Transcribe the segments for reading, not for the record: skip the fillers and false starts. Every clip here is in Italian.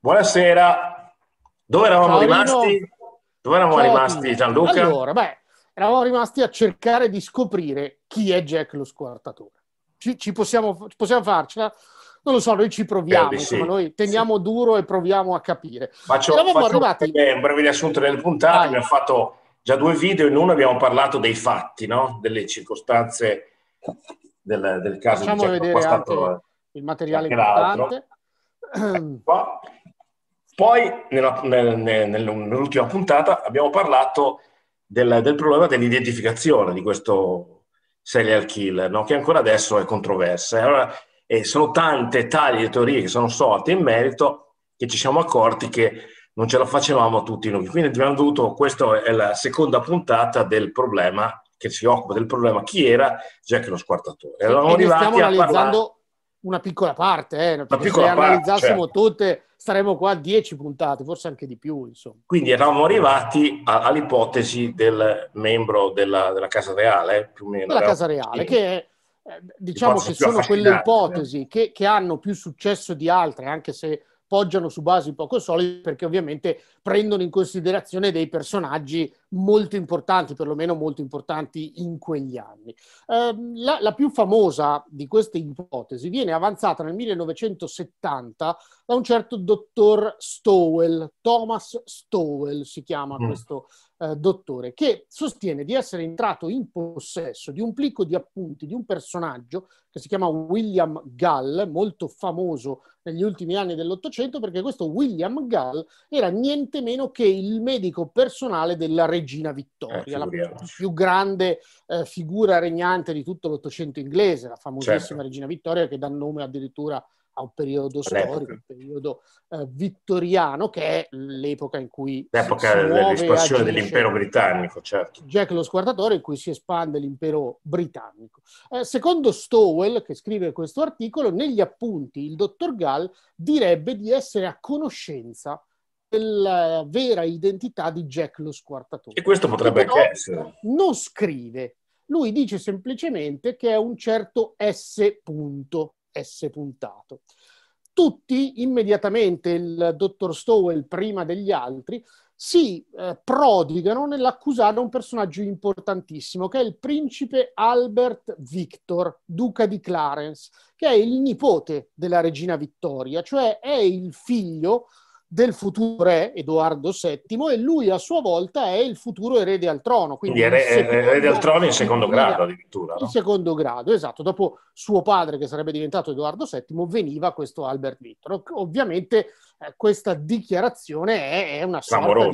Buonasera, dove eravamo rimasti? Dove eravamo rimasti, Gianluca? Allora, eravamo rimasti a cercare di scoprire chi è Jack lo squartatore. Possiamo farcela? Non lo so, noi ci proviamo, noi teniamo duro e proviamo a capire. Un breve riassunto delle puntate, abbiamo fatto già 2 video, in uno abbiamo parlato dei fatti, no? Delle circostanze del caso. Facciamo di vedere anche il materiale importante. Qua. Poi nell'ultima puntata abbiamo parlato del problema dell'identificazione di questo serial killer, no? Che ancora adesso è controversa. Allora, sono tante taglie e teorie che sono sorte in merito che ci siamo accorti che non ce la facevamo tutti noi. Quindi abbiamo dovuto, questa è la seconda puntata del problema, che si occupa del problema chi era Jack lo squartatore. Allora, e stiamo analizzando una piccola parte, se analizzassimo tutte staremmo qua a 10 puntate, forse anche di più, insomma. Quindi eravamo arrivati all'ipotesi del membro della Casa Reale, più o meno. Della Casa Reale, che diciamo che sono quelle ipotesi che hanno più successo di altre, anche se poggiano su basi poco solide, perché ovviamente prendono in considerazione dei personaggi molto importanti, perlomeno molto importanti in quegli anni. La più famosa di queste ipotesi viene avanzata nel 1970 da un certo dottor Stowell, Thomas Stowell si chiama questo dottore, che sostiene di essere entrato in possesso di un plicco di appunti di un personaggio che si chiama William Gull, molto famoso negli ultimi anni dell'Ottocento, perché questo William Gull era niente meno che il medico personale della Regina Vittoria, la più grande figura regnante di tutto l'Ottocento inglese, la famosissima Regina Vittoria, che dà nome addirittura a un periodo storico, un periodo vittoriano, che è l'epoca in cui l'espansione dell'impero britannico, Jack lo squartatore, in cui si espande l'impero britannico. Secondo Stowell, che scrive questo articolo, negli appunti il dottor Gull direbbe di essere a conoscenza della vera identità di Jack lo squartatore. E questo potrebbe anche essere. Non scrive, lui dice semplicemente che è un certo S. puntato. Tutti, immediatamente, il dottor Stowell prima degli altri, si prodigano nell'accusare un personaggio importantissimo, che è il principe Albert Victor, duca di Clarence, che è il nipote della regina Vittoria, cioè è il figlio del futuro re Edoardo VII, e lui a sua volta è il futuro erede al trono. Quindi erede al trono in secondo grado addirittura. No? In secondo grado, esatto. Dopo suo padre, che sarebbe diventato Edoardo VII, veniva questo Albert Victor. Ovviamente questa dichiarazione è una sorta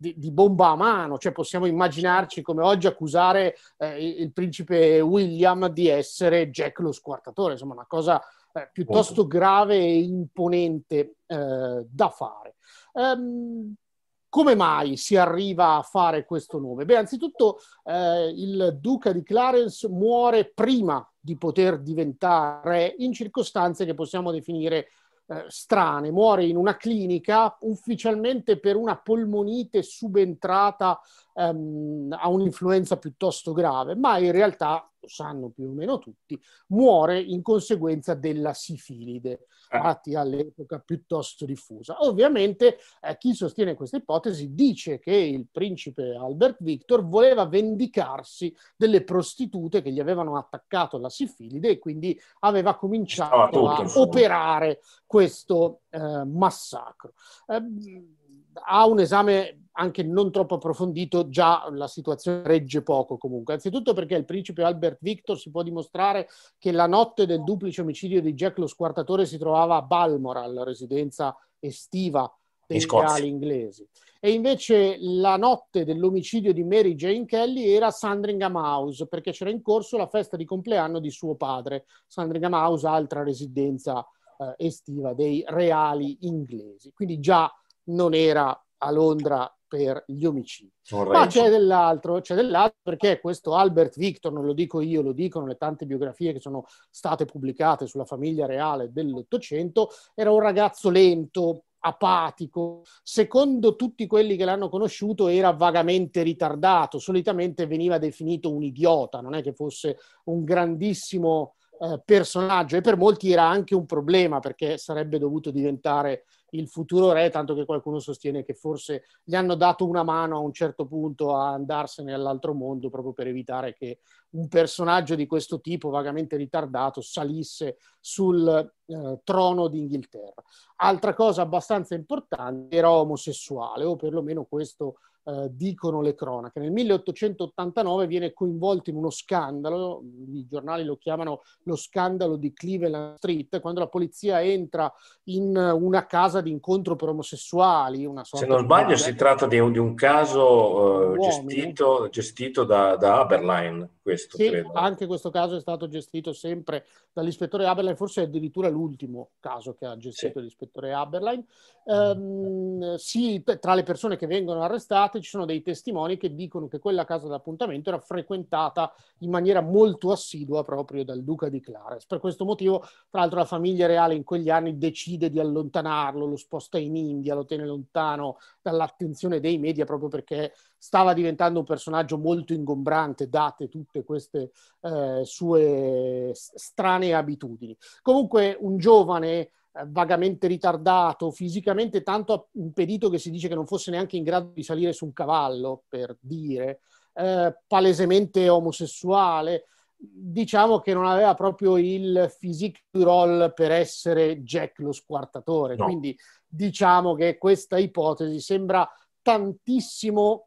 di bomba a mano, cioè possiamo immaginarci come oggi accusare il principe William di essere Jack lo squartatore, insomma una cosa piuttosto grave e imponente da fare. Come mai si arriva a fare questo nome? Beh, anzitutto il duca di Clarence muore prima di poter diventare re in circostanze che possiamo definire strane. Muore in una clinica ufficialmente per una polmonite subentrata a un'influenza piuttosto grave, ma in realtà, lo sanno più o meno tutti, muore in conseguenza della sifilide, infatti all'epoca piuttosto diffusa. Ovviamente chi sostiene questa ipotesi dice che il principe Albert Victor voleva vendicarsi delle prostitute che gli avevano attaccato la sifilide e quindi aveva cominciato a operare questo massacro. A un esame anche non troppo approfondito già la situazione regge poco comunque, anzitutto perché il principe Albert Victor si può dimostrare che la notte del duplice omicidio di Jack lo squartatore si trovava a Balmoral, residenza estiva dei reali inglesi, e invece la notte dell'omicidio di Mary Jane Kelly era a Sandringham House, perché c'era in corso la festa di compleanno di suo padre. Sandringham House, altra residenza estiva dei reali inglesi, quindi già non era a Londra per gli omicidi. Ma c'è dell'altro, perché questo Albert Victor, non lo dico io, lo dicono le tante biografie che sono state pubblicate sulla famiglia reale dell'Ottocento, era un ragazzo lento, apatico. Secondo tutti quelli che l'hanno conosciuto era vagamente ritardato, solitamente veniva definito un idiota, non è che fosse un grandissimo personaggio, e per molti era anche un problema, perché sarebbe dovuto diventare il futuro re, tanto che qualcuno sostiene che forse gli hanno dato una mano a un certo punto a andarsene all'altro mondo, proprio per evitare che un personaggio di questo tipo, vagamente ritardato, salisse sul trono d'Inghilterra. Altra cosa abbastanza importante, era omosessuale, o perlomeno questo dicono le cronache. Nel 1889 viene coinvolto in uno scandalo, i giornali lo chiamano lo scandalo di Cleveland Street, quando la polizia entra in una casa di incontro per omosessuali. Una sorta, se non sbaglio, si tratta di un caso gestito da Aberline. Questo, sì, credo. Anche questo caso è stato gestito sempre dall'ispettore Aberline, forse è addirittura l'ultimo caso che ha gestito, sì, l'ispettore Aberline. Sì, tra le persone che vengono arrestate ci sono dei testimoni che dicono che quella casa d'appuntamento era frequentata in maniera molto assidua proprio dal duca di Clarence. Per questo motivo, tra l'altro, la famiglia reale in quegli anni decide di allontanarlo, lo sposta in India, lo tiene lontano dall'attenzione dei media, proprio perché stava diventando un personaggio molto ingombrante, date tutte queste sue strane abitudini. Comunque un giovane vagamente ritardato, fisicamente tanto impedito che si dice che non fosse neanche in grado di salire su un cavallo, per dire, palesemente omosessuale. Diciamo che non aveva proprio il physique du rôle per essere Jack lo squartatore, no. Quindi diciamo che questa ipotesi sembra tantissimo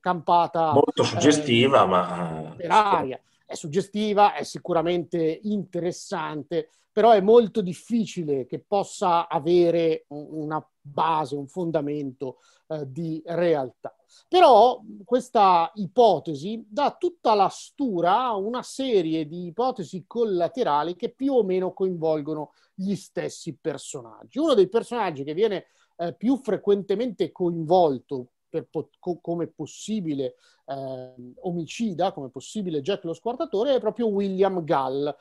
campata, molto suggestiva, ma per aria. È suggestiva, è sicuramente interessante, però è molto difficile che possa avere una base, un fondamento di realtà. Però questa ipotesi dà tutta la stura a una serie di ipotesi collaterali che più o meno coinvolgono gli stessi personaggi. Uno dei personaggi che viene più frequentemente coinvolto per come possibile omicida, come possibile Jack lo squartatore, è proprio William Gull,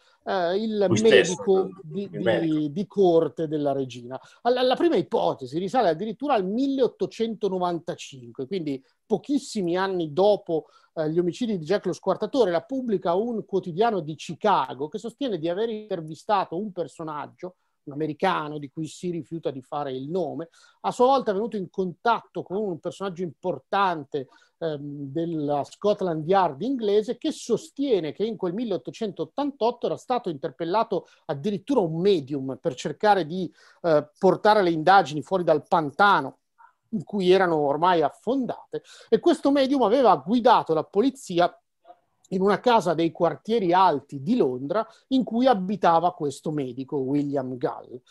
il medico di corte della regina. La prima ipotesi risale addirittura al 1895, quindi pochissimi anni dopo gli omicidi di Jack lo squartatore. La pubblica un quotidiano di Chicago che sostiene di aver intervistato un personaggio, un americano di cui si rifiuta di fare il nome, a sua volta è venuto in contatto con un personaggio importante della Scotland Yard inglese, che sostiene che in quel 1888 era stato interpellato addirittura un medium per cercare di portare le indagini fuori dal pantano in cui erano ormai affondate, e questo medium aveva guidato la polizia in una casa dei quartieri alti di Londra in cui abitava questo medico, William Gull.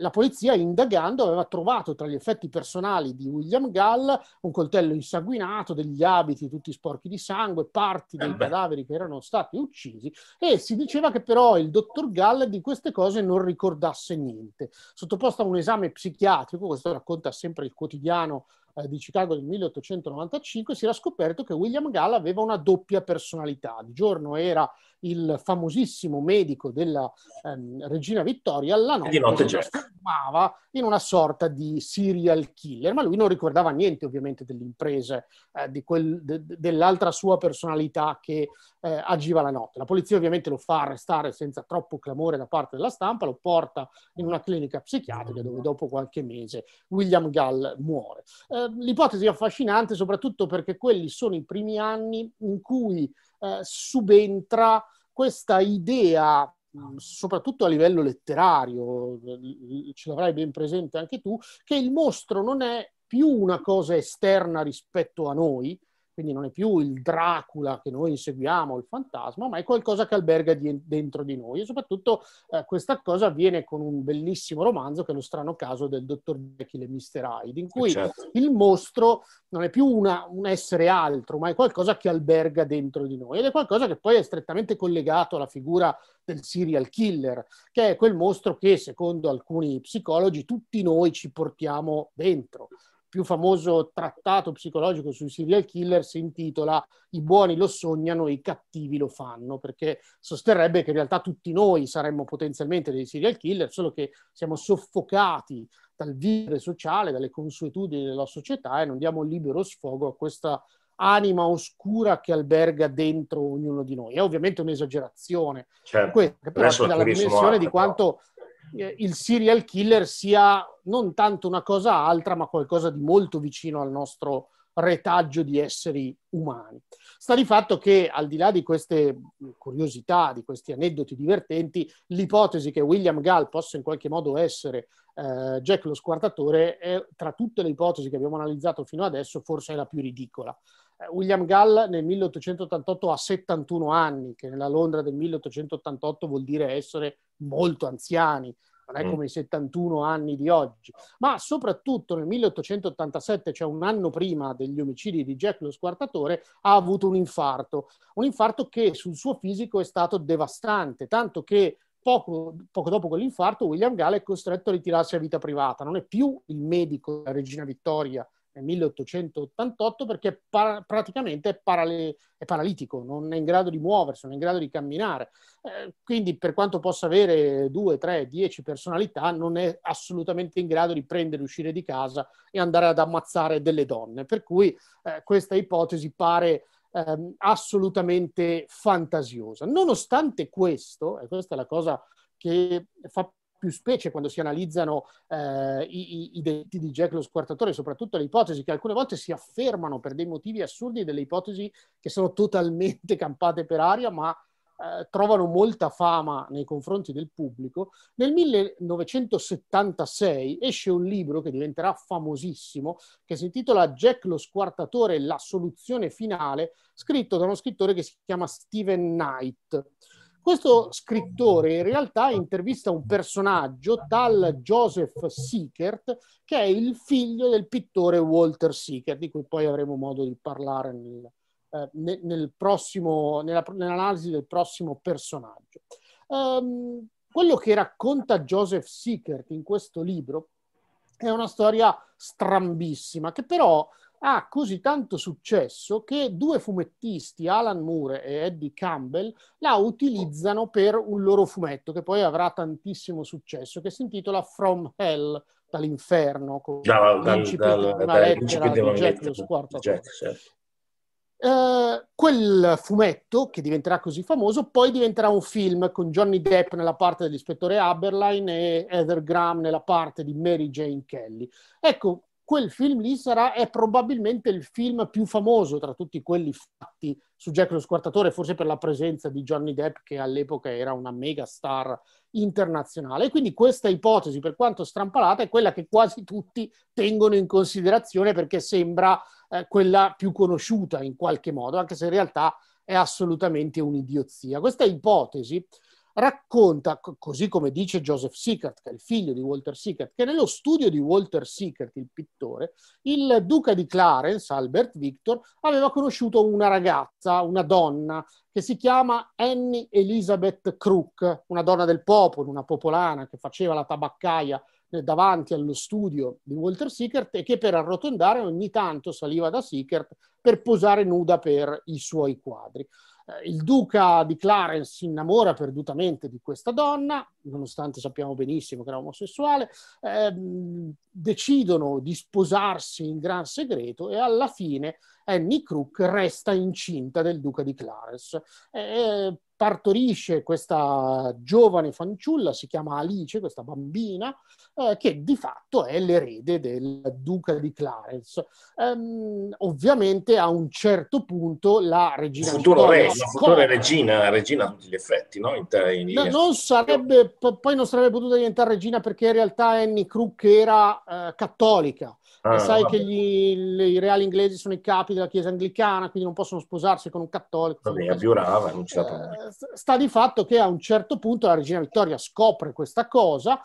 La polizia, indagando, aveva trovato tra gli effetti personali di William Gull un coltello insanguinato, degli abiti tutti sporchi di sangue, parti dei cadaveri che erano stati uccisi, e si diceva che però il dottor Gull di queste cose non ricordasse niente. Sottoposto a un esame psichiatrico, questo racconta sempre il quotidiano di Chicago del 1895, si era scoperto che William Gull aveva una doppia personalità. Di giorno era il famosissimo medico della regina Vittoria, alla notte si trasformava in una sorta di serial killer, ma lui non ricordava niente ovviamente delle imprese, dell'altra sua personalità che agiva la notte. La polizia ovviamente lo fa arrestare senza troppo clamore da parte della stampa, lo porta in una clinica psichiatrica dove dopo qualche mese William Gull muore. L'ipotesi è affascinante soprattutto perché quelli sono i primi anni in cui subentra questa idea, soprattutto a livello letterario, ce l'avrai ben presente anche tu, che il mostro non è più una cosa esterna rispetto a noi, quindi non è più il Dracula che noi inseguiamo, il fantasma, ma è qualcosa che alberga dentro di noi. E soprattutto questa cosa avviene con un bellissimo romanzo che è Lo strano caso del dottor Jekyll e Mr. Hyde, in cui il mostro non è più un essere altro, ma è qualcosa che alberga dentro di noi. Ed è qualcosa che poi è strettamente collegato alla figura del serial killer, che è quel mostro che, secondo alcuni psicologi, tutti noi ci portiamo dentro. Più famoso trattato psicologico sui serial killer si intitola "I buoni lo sognano, i cattivi lo fanno", perché sosterrebbe che in realtà tutti noi saremmo potenzialmente dei serial killer, solo che siamo soffocati dal vivere sociale, dalle consuetudini della società, e non diamo libero sfogo a questa anima oscura che alberga dentro ognuno di noi. È ovviamente un'esagerazione, certo. Questa, che però ci dà la dimensione di quanto il serial killer sia non tanto una cosa altra, ma qualcosa di molto vicino al nostro retaggio di esseri umani. Sta di fatto che, al di là di queste curiosità, di questi aneddoti divertenti, l'ipotesi che William Gull possa in qualche modo essere Jack lo squartatore è, tra tutte le ipotesi che abbiamo analizzato fino adesso, forse è la più ridicola. William Gull nel 1888 ha 71 anni, che nella Londra del 1888 vuol dire essere molto anziani, non è come i 71 anni di oggi, ma soprattutto nel 1887, cioè un anno prima degli omicidi di Jack lo squartatore, ha avuto un infarto che sul suo fisico è stato devastante, tanto che poco dopo quell'infarto William Gull è costretto a ritirarsi a vita privata, non è più il medico della Regina Vittoria nel 1888 perché praticamente è paralitico, non è in grado di muoversi, non è in grado di camminare, quindi per quanto possa avere 2, 3, 10 personalità non è assolutamente in grado di prendere, uscire di casa e andare ad ammazzare delle donne, per cui questa ipotesi pare assolutamente fantasiosa. Nonostante questo, e questa è la cosa che fa più specie quando si analizzano i delitti di Jack lo squartatore, soprattutto le ipotesi che alcune volte si affermano per dei motivi assurdi, delle ipotesi che sono totalmente campate per aria, ma trovano molta fama nei confronti del pubblico. Nel 1976 esce un libro che diventerà famosissimo, che si intitola Jack lo squartatore, la soluzione finale, scritto da uno scrittore che si chiama Stephen Knight. Questo scrittore in realtà intervista un personaggio, tal Joseph Sickert, che è il figlio del pittore Walter Sickert, di cui poi avremo modo di parlare nell'analisi del prossimo personaggio. Quello che racconta Joseph Sickert in questo libro è una storia strambissima, che però ha così tanto successo che due fumettisti, Alan Moore e Eddie Campbell, la utilizzano per un loro fumetto che poi avrà tantissimo successo, che si intitola From Hell, dall'inferno, con una lettera di Jack lo squartatore. Quel fumetto, che diventerà così famoso, poi diventerà un film con Johnny Depp nella parte dell'ispettore Aberline e Heather Graham nella parte di Mary Jane Kelly. Ecco, quel film lì è probabilmente il film più famoso tra tutti quelli fatti su Jack lo squartatore, forse per la presenza di Johnny Depp, che all'epoca era una mega star internazionale. E quindi questa ipotesi, per quanto strampalata, è quella che quasi tutti tengono in considerazione perché sembra quella più conosciuta in qualche modo, anche se in realtà è assolutamente un'idiozia. Questa ipotesi racconta, così come dice Joseph Sickert, che è il figlio di Walter Sickert, che nello studio di Walter Sickert, il pittore, il duca di Clarence, Albert Victor, aveva conosciuto una ragazza, una donna, che si chiama Annie Elizabeth Crook, una donna del popolo, una popolana che faceva la tabaccaia davanti allo studio di Walter Sickert e che, per arrotondare, ogni tanto saliva da Sickert per posare nuda per i suoi quadri. Il duca di Clarence si innamora perdutamente di questa donna, nonostante sappiamo benissimo che era omosessuale, decidono di sposarsi in gran segreto e alla fine Annie Crook resta incinta del duca di Clarence. Partorisce questa giovane fanciulla, si chiama Alice, questa bambina, che di fatto è l'erede del duca di Clarence. Ovviamente a un certo punto la regina... Futura regina a tutti gli effetti, no? Poi non sarebbe potuta diventare regina perché in realtà Annie Crook era cattolica. Che i reali inglesi sono i capi della chiesa anglicana, quindi non possono sposarsi con un cattolico. Sta di fatto che a un certo punto la regina Vittoria scopre questa cosa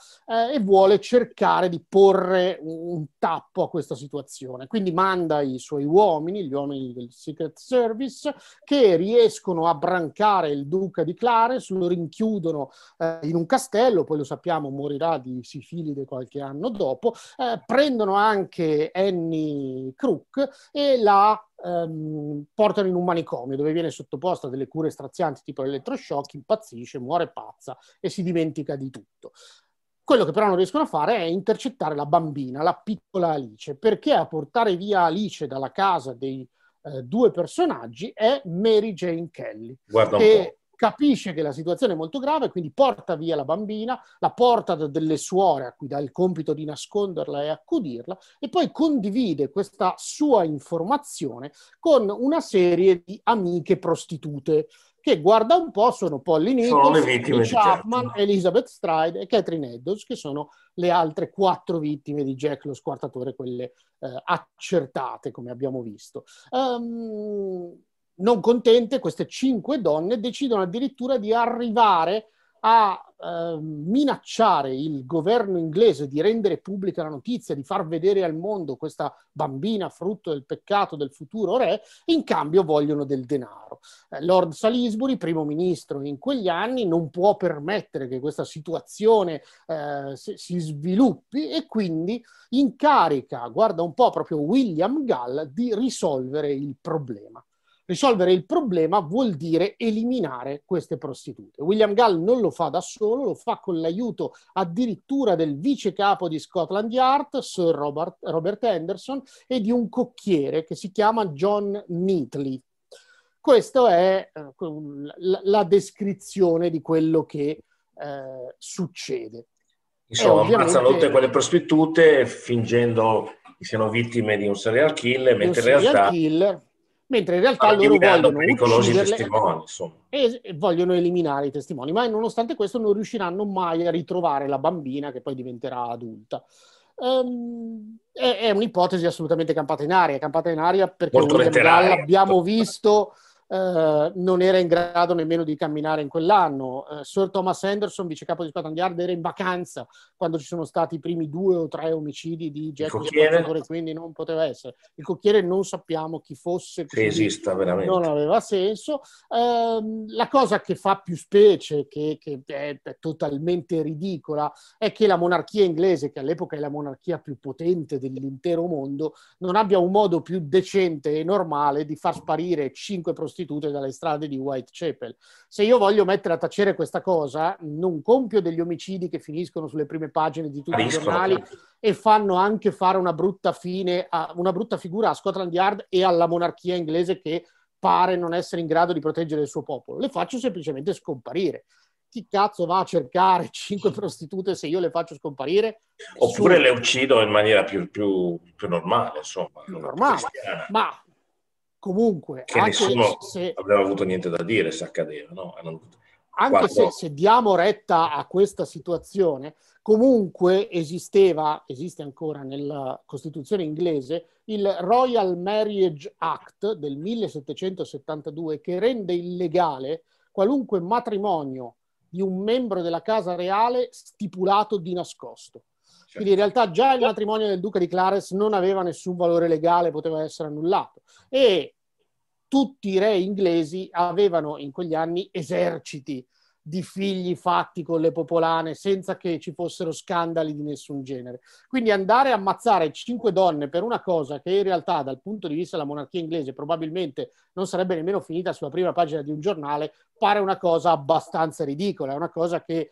e vuole cercare di porre un tappo a questa situazione, quindi manda i suoi uomini, gli uomini del Secret Service, che riescono a brancare il duca di Clarence, lo rinchiudono in un castello, poi lo sappiamo morirà di sifilide qualche anno dopo, prendono anche Annie Crook e la portano in un manicomio dove viene sottoposta a delle cure strazianti tipo elettroshock, impazzisce, muore pazza e si dimentica di tutto. Quello che però non riescono a fare è intercettare la bambina, la piccola Alice, perché a portare via Alice dalla casa dei due personaggi è Mary Jane Kelly, capisce che la situazione è molto grave, quindi porta via la bambina, la porta da delle suore a cui dà il compito di nasconderla e accudirla, e poi condivide questa sua informazione con una serie di amiche prostitute che, guarda un po', sono Polly Nichols, Chapman, Elizabeth Stride e Catherine Eddowes, che sono le altre 4 vittime di Jack lo squartatore, quelle accertate, come abbiamo visto. Non contente, queste 5 donne decidono addirittura di arrivare a minacciare il governo inglese di rendere pubblica la notizia, di far vedere al mondo questa bambina frutto del peccato del futuro re, in cambio vogliono del denaro. Lord Salisbury, primo ministro in quegli anni, non può permettere che questa situazione si sviluppi e quindi incarica, guarda un po', proprio William Gull di risolvere il problema. Risolvere il problema vuol dire eliminare queste prostitute. William Gull non lo fa da solo, lo fa con l'aiuto addirittura del vice capo di Scotland Yard, Sir Robert Henderson, e di un cocchiere che si chiama John Neatley. Questa è la descrizione di quello che succede. Insomma, ammazza tutte quelle prostitute fingendo che siano vittime di un serial killer, mentre in realtà... Mentre in realtà loro vogliono testimoni, e vogliono eliminare i testimoni, ma nonostante questo non riusciranno mai a ritrovare la bambina che poi diventerà adulta. È un'ipotesi assolutamente campata in aria perché l'abbiamo visto... non era in grado nemmeno di camminare in quell'anno. Sir Thomas Henderson, vice capo di Scotland Yard, era in vacanza quando ci sono stati i primi 2 o 3 omicidi di Jack lo squartatore, quindi non poteva essere. Il cocchiere non sappiamo chi fosse, se esista veramente. Non aveva senso. La cosa che fa più specie, che è totalmente ridicola, è che la monarchia inglese, che all'epoca è la monarchia più potente dell'intero mondo, non abbia un modo più decente e normale di far sparire 5 prostitute dalle strade di Whitechapel. Se io voglio mettere a tacere questa cosa, non compio degli omicidi che finiscono sulle prime pagine di tutti i giornali e fanno anche fare una brutta fine, una brutta figura a Scotland Yard e alla monarchia inglese che pare non essere in grado di proteggere il suo popolo. Le faccio semplicemente scomparire. Chi cazzo va a cercare 5 prostitute se io le faccio scomparire? Oppure le uccido in maniera più normale, insomma. Normale, ma... Comunque, che anche nessuno aveva avuto niente da dire se accadeva, no? Anche se diamo retta a questa situazione, comunque esiste ancora nella Costituzione inglese il Royal Marriage Act del 1772 che rende illegale qualunque matrimonio di un membro della casa reale stipulato di nascosto. Quindi in realtà già il matrimonio del duca di Clarence non aveva nessun valore legale, poteva essere annullato. E tutti i re inglesi avevano in quegli anni eserciti di figli fatti con le popolane senza che ci fossero scandali di nessun genere. Quindi andare a ammazzare 5 donne per una cosa che in realtà dal punto di vista della monarchia inglese probabilmente non sarebbe nemmeno finita sulla prima pagina di un giornale pare una cosa abbastanza ridicola, è una cosa che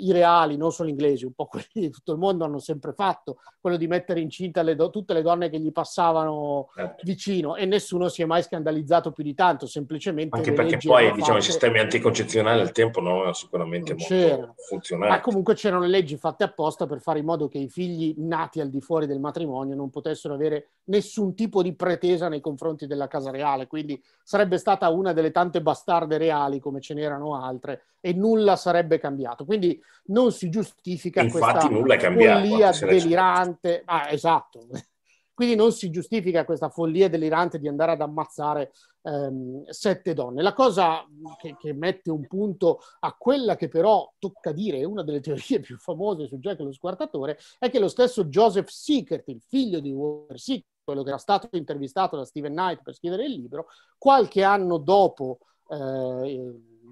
i reali, non solo inglesi, un po' quelli di tutto il mondo hanno sempre fatto, quello di mettere incinta tutte le donne che gli passavano vicino, e nessuno si è mai scandalizzato più di tanto, semplicemente... Anche perché poi, diciamo, i sistemi anticoncezionali al tempo non erano sicuramente molto funzionali. Ma comunque c'erano le leggi fatte apposta per fare in modo che i figli nati al di fuori del matrimonio non potessero avere nessun tipo di pretesa nei confronti della casa reale, quindi sarebbe stata una delle tante bastarde reali come ce n'erano altre e nulla sarebbe cambiato, quindi non si giustifica. Infatti questa follia delirante, esatto, quindi non si giustifica questa follia delirante di andare ad ammazzare 7 donne. La cosa che mette un punto a quella che però tocca dire è una delle teorie più famose su Jack lo squartatore, è che lo stesso Joseph Sickert, il figlio di Walter Sickert, quello che era stato intervistato da Stephen Knight per scrivere il libro, qualche anno dopo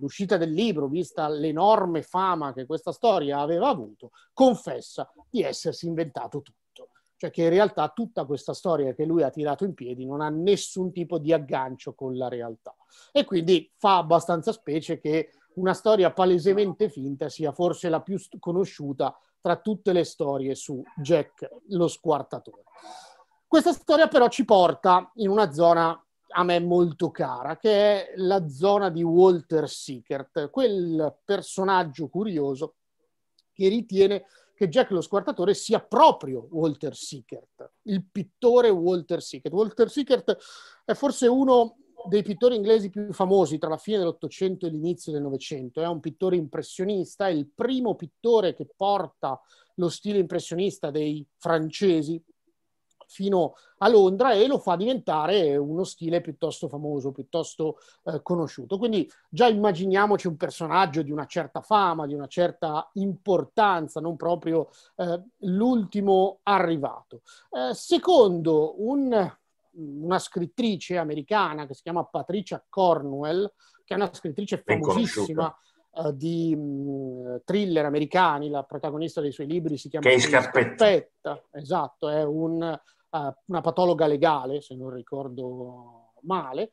l'uscita del libro, vista l'enorme fama che questa storia aveva avuto, confessa di essersi inventato tutto, cioè che in realtà tutta questa storia che lui ha tirato in piedi non ha nessun tipo di aggancio con la realtà, e quindi fa abbastanza specie che una storia palesemente finta sia forse la più conosciuta tra tutte le storie su Jack lo squartatore. Questa storia però ci porta in una zona a me molto cara, che è la zona di Walter Sickert, quel personaggio curioso che ritiene che Jack lo Squartatore sia proprio Walter Sickert, il pittore Walter Sickert. Walter Sickert è forse uno dei pittori inglesi più famosi tra la fine dell'Ottocento e l'inizio del Novecento. È un pittore impressionista, è il primo pittore che porta lo stile impressionista dei francesi fino a Londra e lo fa diventare uno stile piuttosto famoso, piuttosto conosciuto. Quindi già immaginiamoci un personaggio di una certa fama, di una certa importanza, non proprio l'ultimo arrivato. Secondo una scrittrice americana che si chiama Patricia Cornwell, che è una scrittrice famosissima di thriller americani, la protagonista dei suoi libri si chiama Scarpetta. Esatto, è una patologa legale, se non ricordo male.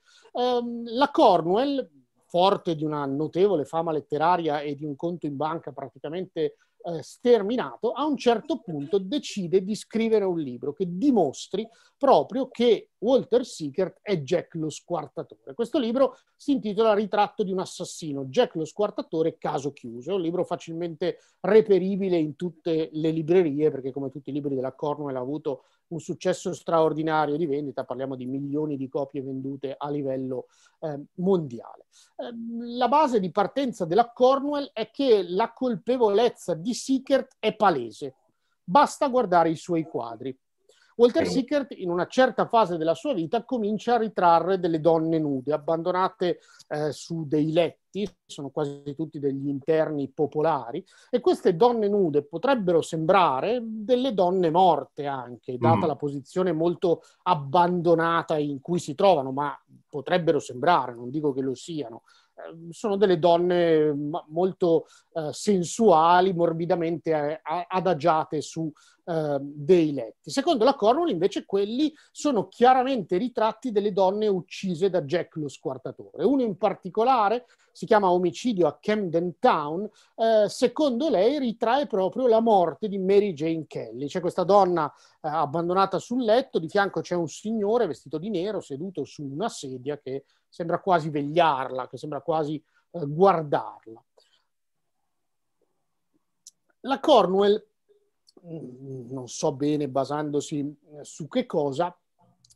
La Cornwell, forte di una notevole fama letteraria e di un conto in banca praticamente sterminato, a un certo punto decide di scrivere un libro che dimostri proprio che Walter Sickert è Jack lo Squartatore. Questo libro si intitola Ritratto di un assassino, Jack lo Squartatore, caso chiuso. È un libro facilmente reperibile in tutte le librerie, perché come tutti i libri della Cornwell ha avuto un successo straordinario di vendita, parliamo di milioni di copie vendute a livello mondiale. La base di partenza della Cornwell è che la colpevolezza di Sickert è palese, basta guardare i suoi quadri. Walter Sickert in una certa fase della sua vita comincia a ritrarre delle donne nude, abbandonate su dei letti, sono quasi tutti degli interni popolari, e queste donne nude potrebbero sembrare delle donne morte anche, data la posizione molto abbandonata in cui si trovano, ma potrebbero sembrare, non dico che lo siano. Sono delle donne molto sensuali, morbidamente adagiate su dei letti. Secondo la Cornwell, invece, quelli sono chiaramente ritratti delle donne uccise da Jack lo Squartatore. Uno in particolare si chiama Omicidio a Camden Town, secondo lei ritrae proprio la morte di Mary Jane Kelly. C'è questa donna abbandonata sul letto, di fianco c'è un signore vestito di nero seduto su una sedia che sembra quasi vegliarla, che sembra quasi guardarla. La Cornwell, non so bene basandosi su che cosa,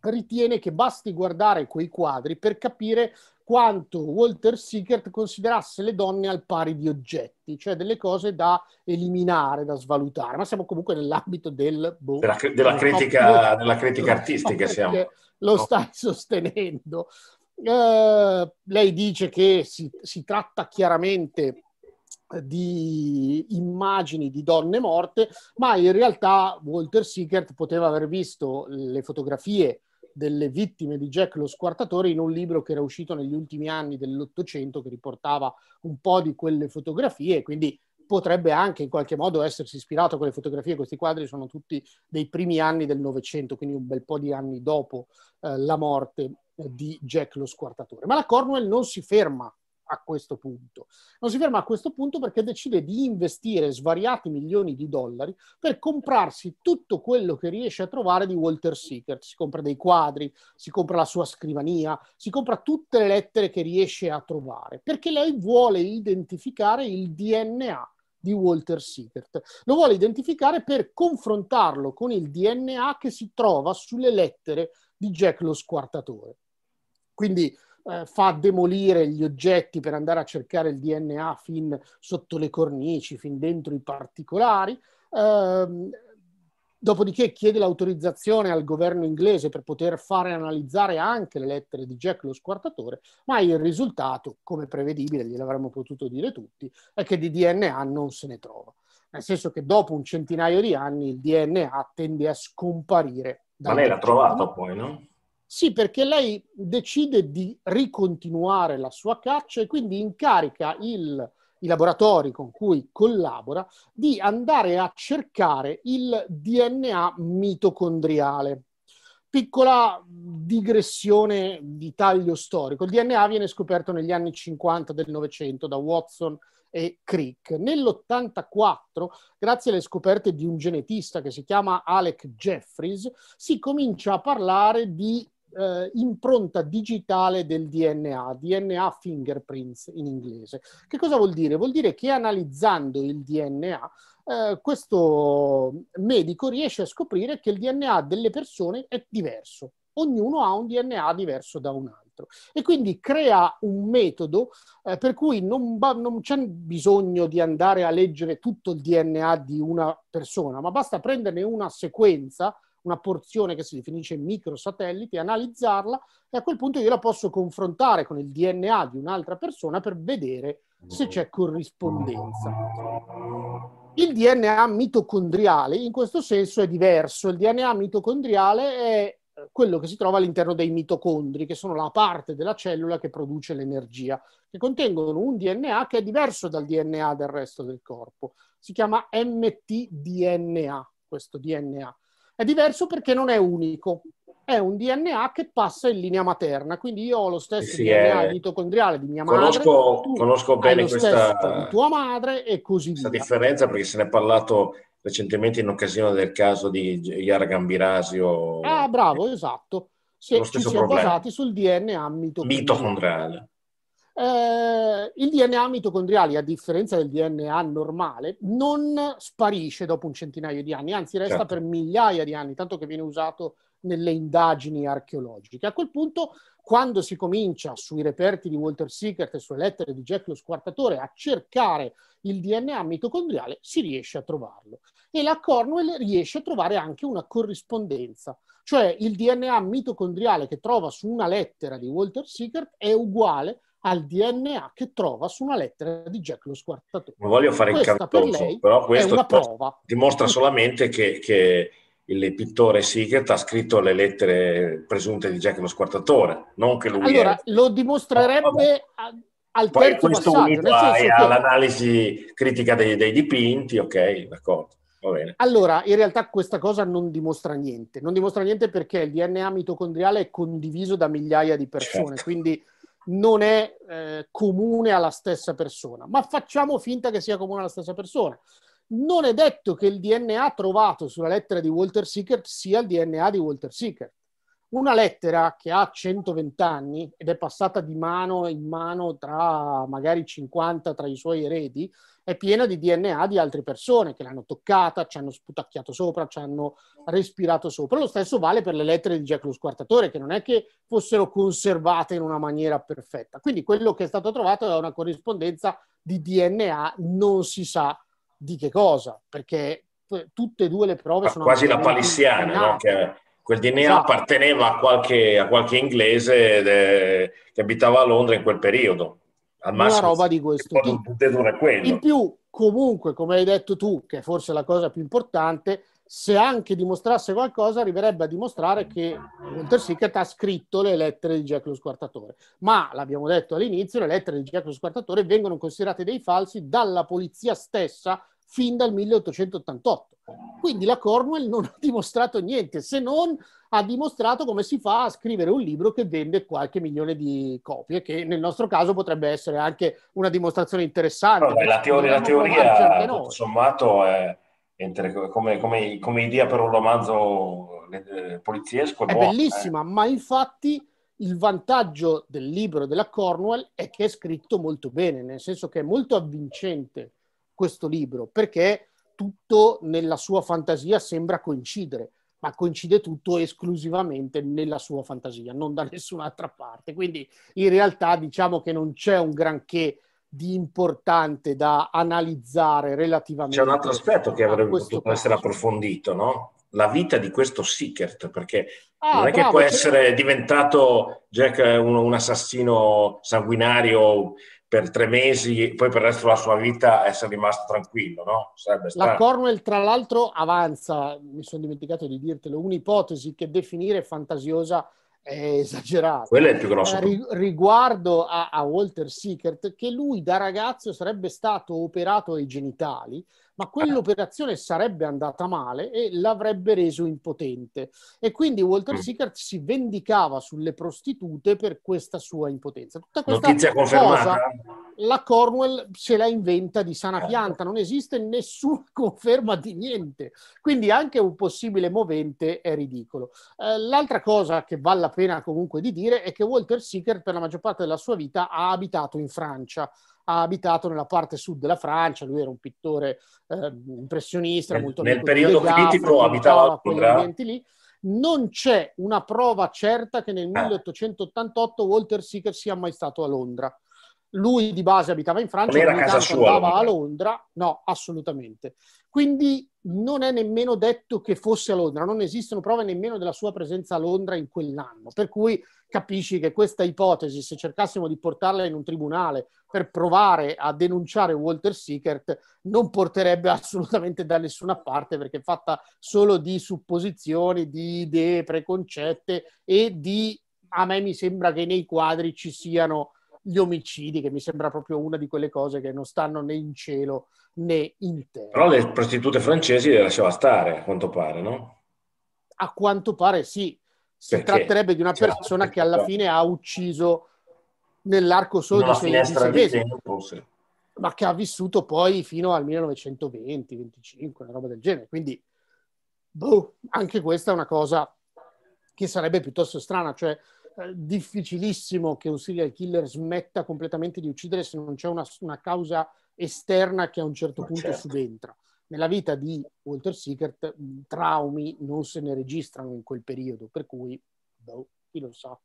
ritiene che basti guardare quei quadri per capire quanto Walter Sickert considerasse le donne al pari di oggetti, cioè delle cose da eliminare, da svalutare, ma siamo comunque nell'ambito della critica artistica, siamo. Lo stai sostenendo. Lei dice che si tratta chiaramente di immagini di donne morte, ma in realtà Walter Sickert poteva aver visto le fotografie delle vittime di Jack lo Squartatore in un libro che era uscito negli ultimi anni dell'Ottocento, che riportava un po' di quelle fotografie, quindi potrebbe anche in qualche modo essersi ispirato a quelle fotografie. Questi quadri sono tutti dei primi anni del Novecento, quindi un bel po' di anni dopo la morte di Jack lo Squartatore. Ma la Cornwell non si ferma a questo punto. Non si ferma a questo punto perché decide di investire svariati milioni di dollari per comprarsi tutto quello che riesce a trovare di Walter Sickert. Si compra dei quadri, si compra la sua scrivania, si compra tutte le lettere che riesce a trovare, perché lei vuole identificare il DNA di Walter Sickert. Lo vuole identificare per confrontarlo con il DNA che si trova sulle lettere di Jack lo Squartatore. Quindi fa demolire gli oggetti per andare a cercare il DNA fin sotto le cornici, fin dentro i particolari. Dopodiché chiede l'autorizzazione al governo inglese per poter fare analizzare anche le lettere di Jack lo Squartatore, ma il risultato, come prevedibile, gliel'avremmo potuto dire tutti, è che di DNA non se ne trova. Nel senso che dopo un centinaio di anni il DNA tende a scomparire. Ma lei l'ha trovato poi, no? Sì, perché lei decide di ricontinuare la sua caccia e quindi incarica i laboratori con cui collabora di andare a cercare il DNA mitocondriale. Piccola digressione di taglio storico. Il DNA viene scoperto negli anni 50 del Novecento da Watson e Crick. Nell'84, grazie alle scoperte di un genetista che si chiama Alec Jeffries, si comincia a parlare di impronta digitale del DNA, DNA fingerprints in inglese. Che cosa vuol dire? Vuol dire che analizzando il DNA questo medico riesce a scoprire che il DNA delle persone è diverso. Ognuno ha un DNA diverso da un altro e quindi crea un metodo per cui non c'è bisogno di andare a leggere tutto il DNA di una persona, ma basta prenderne una sequenza, una porzione che si definisce microsatellite, analizzarla e a quel punto io la posso confrontare con il DNA di un'altra persona per vedere se c'è corrispondenza. Il DNA mitocondriale in questo senso è diverso. Il DNA mitocondriale è quello che si trova all'interno dei mitocondri, che sono la parte della cellula che produce l'energia, che contengono un DNA che è diverso dal DNA del resto del corpo. Si chiama mtDNA, questo DNA. È diverso perché non è unico, è un DNA che passa in linea materna, quindi io ho lo stesso DNA mitocondriale di mia madre, conosco bene questa di tua madre e così via. Questa differenza, perché se ne è parlato recentemente in occasione del caso di Yara Gambirasio. Ah, bravo, esatto. Se ci siamo basati sul DNA mitocondriale. Il DNA mitocondriale, a differenza del DNA normale, non sparisce dopo un centinaio di anni, anzi resta per migliaia di anni, tanto che viene usato nelle indagini archeologiche. A quel punto, quando si comincia sui reperti di Walter Sickert e sulle lettere di Jack lo Squartatore a cercare il DNA mitocondriale, si riesce a trovarlo. E la Cornwell riesce a trovare anche una corrispondenza, cioè il DNA mitocondriale che trova su una lettera di Walter Sickert è uguale al DNA che trova su una lettera di Jack lo Squartatore. Non voglio fare il cavolo, però questo dimostra solamente che il pittore Sickert ha scritto le lettere presunte di Jack lo Squartatore, non che lui... Allora, lo dimostrerebbe al terzo passaggio. Poi questo all'analisi critica dei dipinti, ok, d'accordo, va bene. Allora, in realtà questa cosa non dimostra niente. Non dimostra niente perché il DNA mitocondriale è condiviso da migliaia di persone, quindi non è comune alla stessa persona. Ma facciamo finta che sia comune alla stessa persona. Non è detto che il DNA trovato sulla lettera di Walter Sickert sia il DNA di Walter Sickert. Una lettera che ha 120 anni ed è passata di mano in mano tra magari 50 tra i suoi eredi, è piena di DNA di altre persone che l'hanno toccata, ci hanno sputacchiato sopra, ci hanno respirato sopra. Lo stesso vale per le lettere di Jack lo Squartatore, che non è che fossero conservate in una maniera perfetta. Quindi quello che è stato trovato è una corrispondenza di DNA non si sa di che cosa, perché tutte e due le prove sono quasi la palissiana, no? Che quel DNA apparteneva a qualche inglese che abitava a Londra in quel periodo, al massimo una roba di questo tipo. In più, comunque, come hai detto tu, che è forse la cosa più importante, se anche dimostrasse qualcosa, arriverebbe a dimostrare che Walter Sickert ha scritto le lettere di Jack lo Squartatore. Ma, l'abbiamo detto all'inizio, le lettere di Jack lo Squartatore vengono considerate dei falsi dalla polizia stessa fin dal 1888. Quindi la Cornwell non ha dimostrato niente, se non ha dimostrato come si fa a scrivere un libro che vende qualche milione di copie, che nel nostro caso potrebbe essere anche una dimostrazione interessante. Vabbè, la teoria tutto sommato è... Come idea per un romanzo poliziesco è bellissima, ma infatti il vantaggio del libro della Cornwell è che è scritto molto bene, nel senso che è molto avvincente questo libro, perché tutto nella sua fantasia sembra coincidere, ma coincide tutto esclusivamente nella sua fantasia, non da nessun'altra parte. Quindi in realtà diciamo che non c'è un granché di importante da analizzare relativamente. C'è un altro aspetto che avrebbe potuto essere approfondito, no? La vita di questo Sickert, perché non è che può essere diventato Jack un assassino sanguinario per 3 mesi, poi per il resto della sua vita essere rimasto tranquillo, no? Sarebbe strano. La Cornwell, tra l'altro, avanza, mi sono dimenticato di dirtelo, un'ipotesi che definire fantasiosa è esagerato. Quello è il più grosso. Riguardo a Walter Sickert, che lui da ragazzo sarebbe stato operato ai genitali ma quell'operazione sarebbe andata male e l'avrebbe reso impotente. E quindi Walter Sickert si vendicava sulle prostitute per questa sua impotenza. Tutta questa notizia confermata. La Cornwell se la inventa di sana pianta, non esiste nessuna conferma di niente. Quindi anche un possibile movente è ridicolo. L'altra cosa che vale la pena comunque di dire è che Walter Sickert per la maggior parte della sua vita ha abitato in Francia, ha abitato nella parte sud della Francia, lui era un pittore impressionista, molto nel periodo critico abitava quegli ambienti lì. Non c'è una prova certa che nel 1888 Walter Sickert sia mai stato a Londra. Lui di base abitava in Francia, non era casa sua, andava a Londra, no, assolutamente. Quindi non è nemmeno detto che fosse a Londra, non esistono prove nemmeno della sua presenza a Londra in quell'anno, per cui capisci che questa ipotesi, se cercassimo di portarla in un tribunale per provare a denunciare Walter Sickert, non porterebbe assolutamente da nessuna parte, perché è fatta solo di supposizioni, di idee preconcette e di, a me mi sembra che nei quadri ci siano gli omicidi, che mi sembra proprio una di quelle cose che non stanno né in cielo né in terra. Però le prostitute francesi le lasciava stare, a quanto pare, no? A quanto pare sì. Si tratterebbe di una persona che alla fine ha ucciso nell'arco solo di 16 mesi, ma che ha vissuto poi fino al 1920-25, una roba del genere. Quindi anche questa è una cosa che sarebbe piuttosto strana, cioè difficilissimo che un serial killer smetta completamente di uccidere se non c'è una causa esterna che a un certo punto subentra. Nella vita di Walter Sickert traumi non se ne registrano in quel periodo, per cui chi lo sa,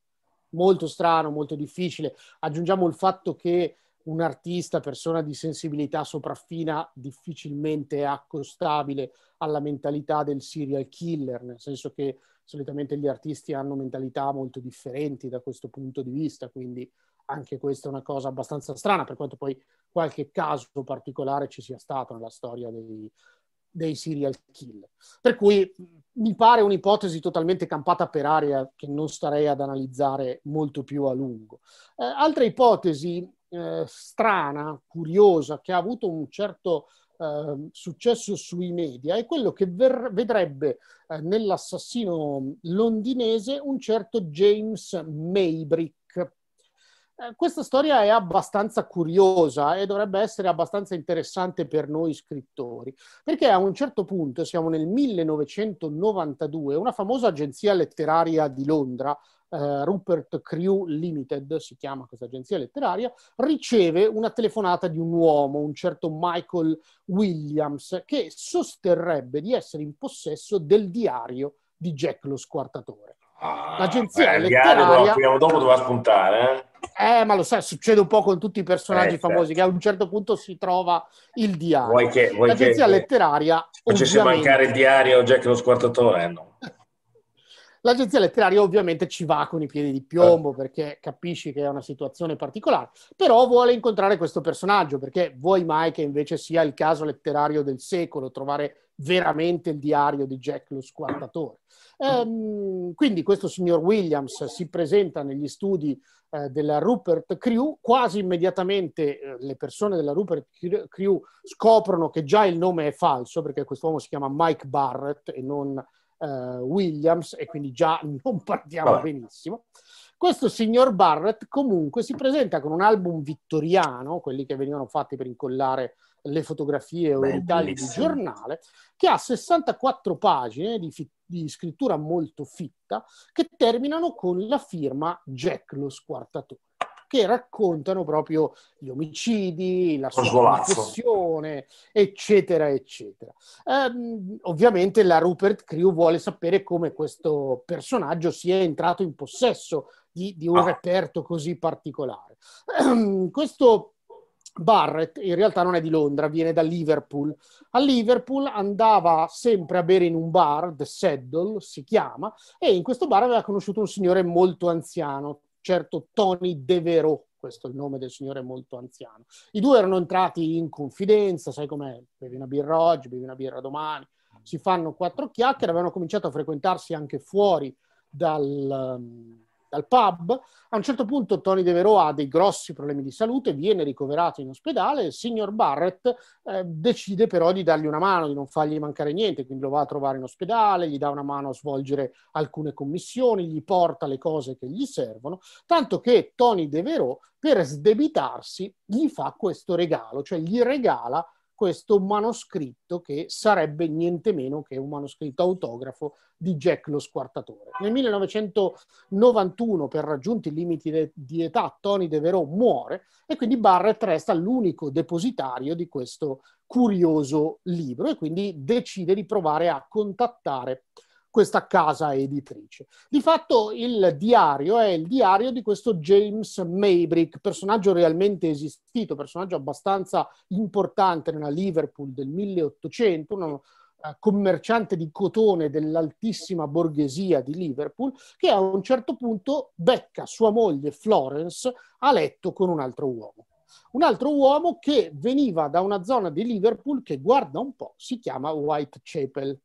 molto strano, molto difficile. Aggiungiamo il fatto che un artista, persona di sensibilità sopraffina, difficilmente è accostabile alla mentalità del serial killer, nel senso che solitamente gli artisti hanno mentalità molto differenti da questo punto di vista, quindi anche questa è una cosa abbastanza strana, per quanto poi qualche caso particolare ci sia stato nella storia dei serial killer. Per cui mi pare un'ipotesi totalmente campata per aria che non starei ad analizzare molto più a lungo. Altra ipotesi strana, curiosa, che ha avuto un certo successo sui media è quello che vedrebbe nell'assassino londinese un certo James Maybrick. Questa storia è abbastanza curiosa e dovrebbe essere abbastanza interessante per noi scrittori, perché a un certo punto, siamo nel 1992, una famosa agenzia letteraria di Londra, Rupert Crew Limited si chiama questa agenzia letteraria, riceve una telefonata di un uomo, un certo Michael Williams, che sosterrebbe di essere in possesso del diario di Jack lo Squartatore. L'agenzia letteraria prima o dopo doveva spuntare, ma lo sai, succede un po' con tutti i personaggi famosi, che a un certo punto si trova il diario. L'agenzia letteraria facesse mancare il diario Jack lo Squartatore, no. L'agenzia letteraria ovviamente ci va con i piedi di piombo, perché capisci che è una situazione particolare, però vuole incontrare questo personaggio, perché vuoi mai che invece sia il caso letterario del secolo, trovare veramente il diario di Jack lo Squartatore. Quindi questo signor Williams si presenta negli studi della Rupert Crew, quasi immediatamente le persone della Rupert Crew scoprono che già il nome è falso, perché quest'uomo si chiama Mike Barrett e non Williams, e quindi già non partiamo benissimo. Questo signor Barrett comunque si presenta con un album vittoriano, quelli che venivano fatti per incollare le fotografie o i tagli di giornale, che ha 64 pagine di scrittura molto fitta, che terminano con la firma Jack lo Squartatore, che raccontano proprio gli omicidi, la sua confessione, eccetera, eccetera. Ovviamente la Rupert Crew vuole sapere come questo personaggio sia entrato in possesso di un reperto così particolare. Questo Barrett in realtà non è di Londra, viene da Liverpool. A Liverpool andava sempre a bere in un bar, The Saddle si chiama, e in questo bar aveva conosciuto un signore molto anziano, certo Tony Devereux, questo è il nome del signore molto anziano. I due erano entrati in confidenza, sai com'è, bevi una birra oggi, bevi una birra domani, si fanno quattro chiacchiere, avevano cominciato a frequentarsi anche fuori dal dal pub. A un certo punto Tony Devereux ha dei grossi problemi di salute, viene ricoverato in ospedale, il signor Barrett decide però di dargli una mano, di non fargli mancare niente, quindi lo va a trovare in ospedale, gli dà una mano a svolgere alcune commissioni, gli porta le cose che gli servono, tanto che Tony Devereux, per sdebitarsi, gli fa questo regalo, cioè gli regala questo manoscritto che sarebbe niente meno che un manoscritto autografo di Jack lo Squartatore. Nel 1991, per raggiunti i limiti di età, Tony Devereux muore e quindi Barrett resta l'unico depositario di questo curioso libro e quindi decide di provare a contattare questa casa editrice. Di fatto il diario è il diario di questo James Maybrick, personaggio realmente esistito, personaggio abbastanza importante nella Liverpool del 1800, uno commerciante di cotone dell'altissima borghesia di Liverpool, che a un certo punto becca sua moglie Florence a letto con un altro uomo che veniva da una zona di Liverpool che, guarda un po', si chiama Whitechapel.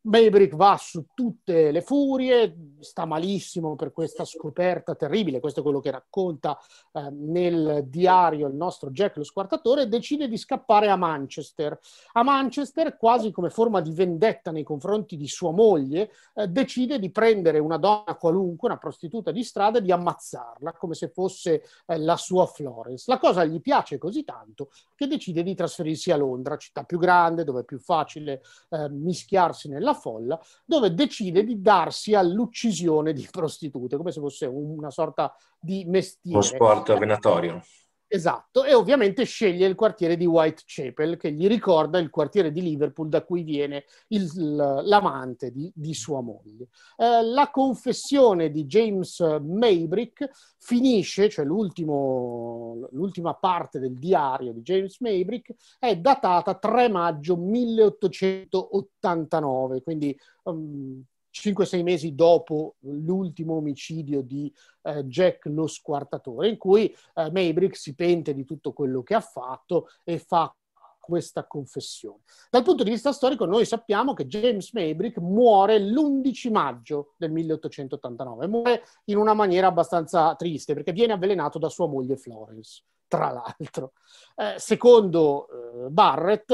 Maybrick va su tutte le furie, sta malissimo per questa scoperta terribile, questo è quello che racconta nel diario il nostro Jack lo Squartatore, e decide di scappare a Manchester. A Manchester, quasi come forma di vendetta nei confronti di sua moglie, decide di prendere una donna qualunque, una prostituta di strada, e di ammazzarla come se fosse la sua Florence. La cosa gli piace così tanto che decide di trasferirsi a Londra, città più grande, dove è più facile mischiarsi nella folla, dove decide di darsi all'uccisione di prostitute, come se fosse una sorta di mestiere. Uno sport venatorio. Esatto, e ovviamente sceglie il quartiere di Whitechapel, che gli ricorda il quartiere di Liverpool da cui viene l'amante di sua moglie. La confessione di James Maybrick finisce, cioè l'ultima parte del diario di James Maybrick, è datata 3 maggio 1889, quindi 5-6 mesi dopo l'ultimo omicidio di Jack lo Squartatore, in cui Maybrick si pente di tutto quello che ha fatto e fa questa confessione. Dal punto di vista storico noi sappiamo che James Maybrick muore l'11 maggio del 1889, muore in una maniera abbastanza triste perché viene avvelenato da sua moglie Florence. Tra l'altro, secondo Barrett,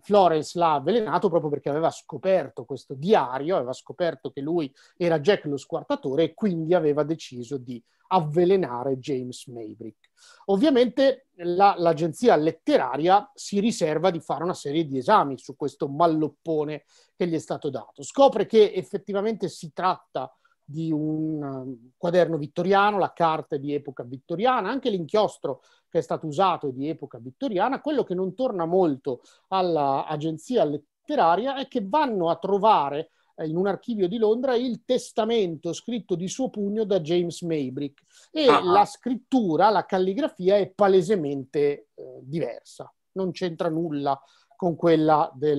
Florence l'ha avvelenato proprio perché aveva scoperto questo diario, aveva scoperto che lui era Jack lo Squartatore e quindi aveva deciso di avvelenare James Maybrick. Ovviamente l'agenzia letteraria si riserva di fare una serie di esami su questo malloppone che gli è stato dato. Scopre che effettivamente si tratta di un quaderno vittoriano, la carta è di epoca vittoriana, anche l'inchiostro che è stato usato è di epoca vittoriana. Quello che non torna molto all'agenzia letteraria è che vanno a trovare in un archivio di Londra il testamento scritto di suo pugno da James Maybrick e la scrittura, la calligrafia è palesemente diversa, non c'entra nulla con quella del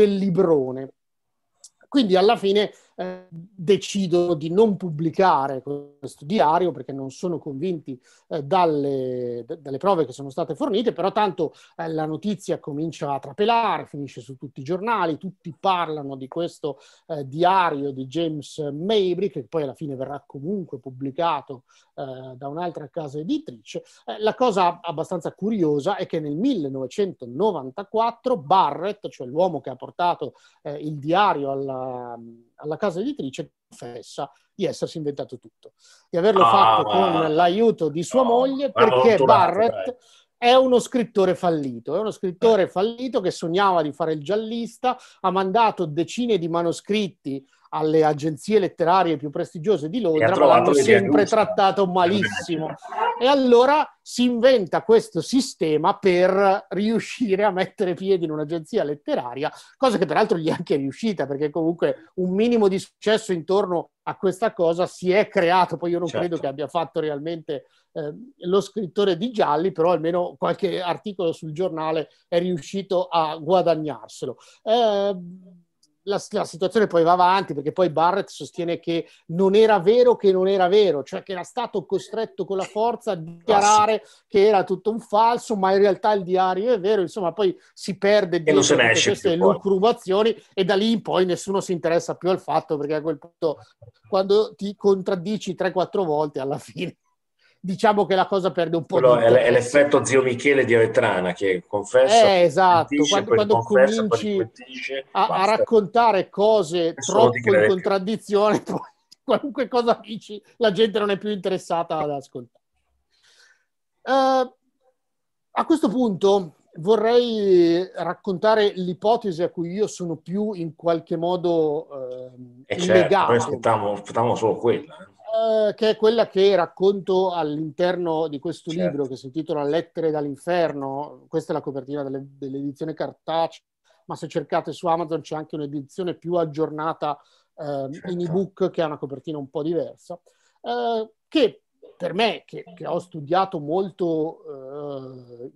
librone. Quindi alla fine decidono di non pubblicare questo diario perché non sono convinti dalle prove che sono state fornite, però tanto la notizia comincia a trapelare, finisce su tutti i giornali, tutti parlano di questo diario di James Maybrick, che poi alla fine verrà comunque pubblicato da un'altra casa editrice. La cosa abbastanza curiosa è che nel 1994 Barrett, cioè l'uomo che ha portato il diario alla casa editrice, confessa di essersi inventato tutto, di averlo fatto con l'aiuto di sua moglie, perché Barrett è uno scrittore fallito, che sognava di fare il giallista, ha mandato decine di manoscritti alle agenzie letterarie più prestigiose di Londra, ma l'hanno sempre trattato malissimo. E allora si inventa questo sistema per riuscire a mettere piede in un'agenzia letteraria, cosa che peraltro gli è anche riuscita, perché comunque un minimo di successo intorno a questa cosa si è creato. Poi io non credo che abbia fatto realmente lo scrittore di gialli, però almeno qualche articolo sul giornale è riuscito a guadagnarselo. la situazione poi va avanti, perché poi Barrett sostiene che non era vero, cioè che era stato costretto con la forza a dichiarare che era tutto un falso, ma in realtà il diario è vero, insomma poi si perde di queste lucubrazioni e da lì in poi nessuno si interessa più al fatto, perché a quel punto quando ti contraddici 3-4 volte alla fine diciamo che la cosa perde un po'. Però è l'effetto zio Michele di Avetrana, che confessa, esatto, quando confessa, cominci a raccontare cose troppo in contraddizione, poi qualunque cosa dici la gente non è più interessata ad ascoltare. A questo punto vorrei raccontare l'ipotesi a cui io sono più in qualche modo legato. Noi aspettavamo solo quella, che è quella che racconto all'interno di questo libro che si intitola Lettere dall'inferno. Questa è la copertina dell'edizione cartacea, ma se cercate su Amazon c'è anche un'edizione più aggiornata in ebook, che ha una copertina un po' diversa, che per me, che ho studiato molto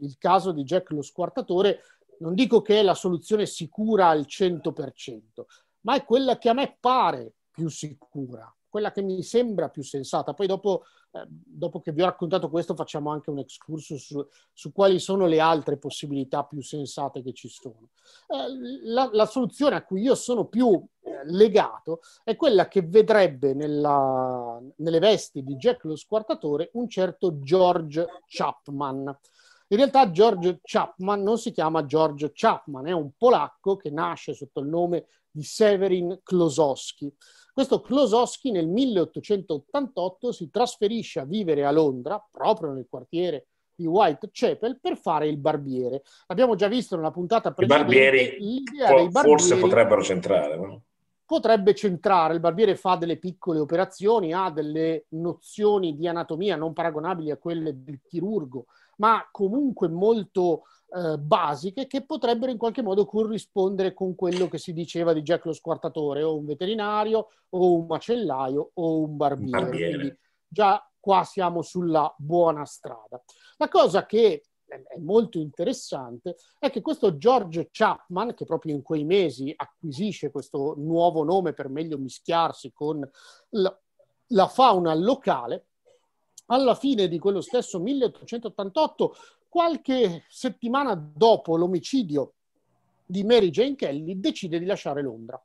il caso di Jack lo squartatore, non dico che è la soluzione sicura al 100%, ma è quella che a me pare più sicura, quella che mi sembra più sensata. Poi dopo che vi ho raccontato questo facciamo anche un excursus su quali sono le altre possibilità più sensate che ci sono. La soluzione a cui io sono più legato è quella che vedrebbe nelle vesti di Jack lo squartatore un certo George Chapman. In realtà George Chapman non si chiama George Chapman, è un polacco che nasce sotto il nome di Severin Klosowski. Questo Klosowski nel 1888 si trasferisce a vivere a Londra, proprio nel quartiere di Whitechapel, per fare il barbiere. L'abbiamo già visto nella puntata precedente. I barbieri forse potrebbero centrare, no? Potrebbe centrare. Il barbiere fa delle piccole operazioni, ha delle nozioni di anatomia non paragonabili a quelle del chirurgo, ma comunque molto basiche, che potrebbero in qualche modo corrispondere con quello che si diceva di Jack lo squartatore, o un veterinario, o un macellaio, o un barbiere. Quindi già qua siamo sulla buona strada. La cosa che è molto interessante è che questo George Chapman, che proprio in quei mesi acquisisce questo nuovo nome per meglio mischiarsi con la fauna locale, alla fine di quello stesso 1888, qualche settimana dopo l'omicidio di Mary Jane Kelly, decide di lasciare Londra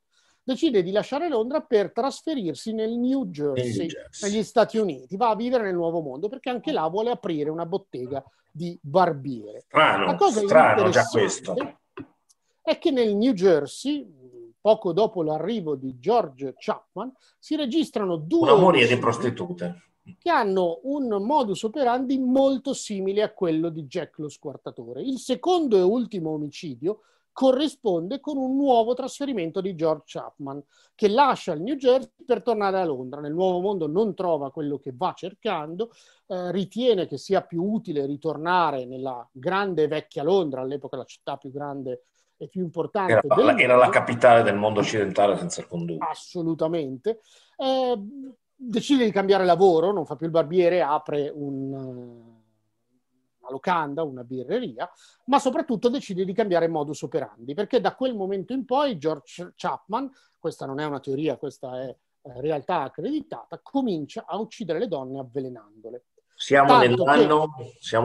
per trasferirsi nel New Jersey, negli Stati Uniti. Va a vivere nel Nuovo Mondo, perché anche là vuole aprire una bottega di barbiere. Strano già questo. È che nel New Jersey, poco dopo l'arrivo di George Chapman, si registrano due... Una moria di prostitute che hanno un modus operandi molto simile a quello di Jack lo squartatore. Il secondo e ultimo omicidio corrisponde con un nuovo trasferimento di George Chapman, che lascia il New Jersey per tornare a Londra. Nel Nuovo Mondo non trova quello che va cercando, ritiene che sia più utile ritornare nella grande vecchia Londra, all'epoca la città più grande e più importante. Era la capitale del mondo occidentale, senza alcun dubbio. Assolutamente. Decide di cambiare lavoro, non fa più il barbiere, apre una locanda, una birreria, ma soprattutto decide di cambiare modus operandi, perché da quel momento in poi George Chapman, questa non è una teoria, questa è realtà accreditata, comincia a uccidere le donne avvelenandole. Siamo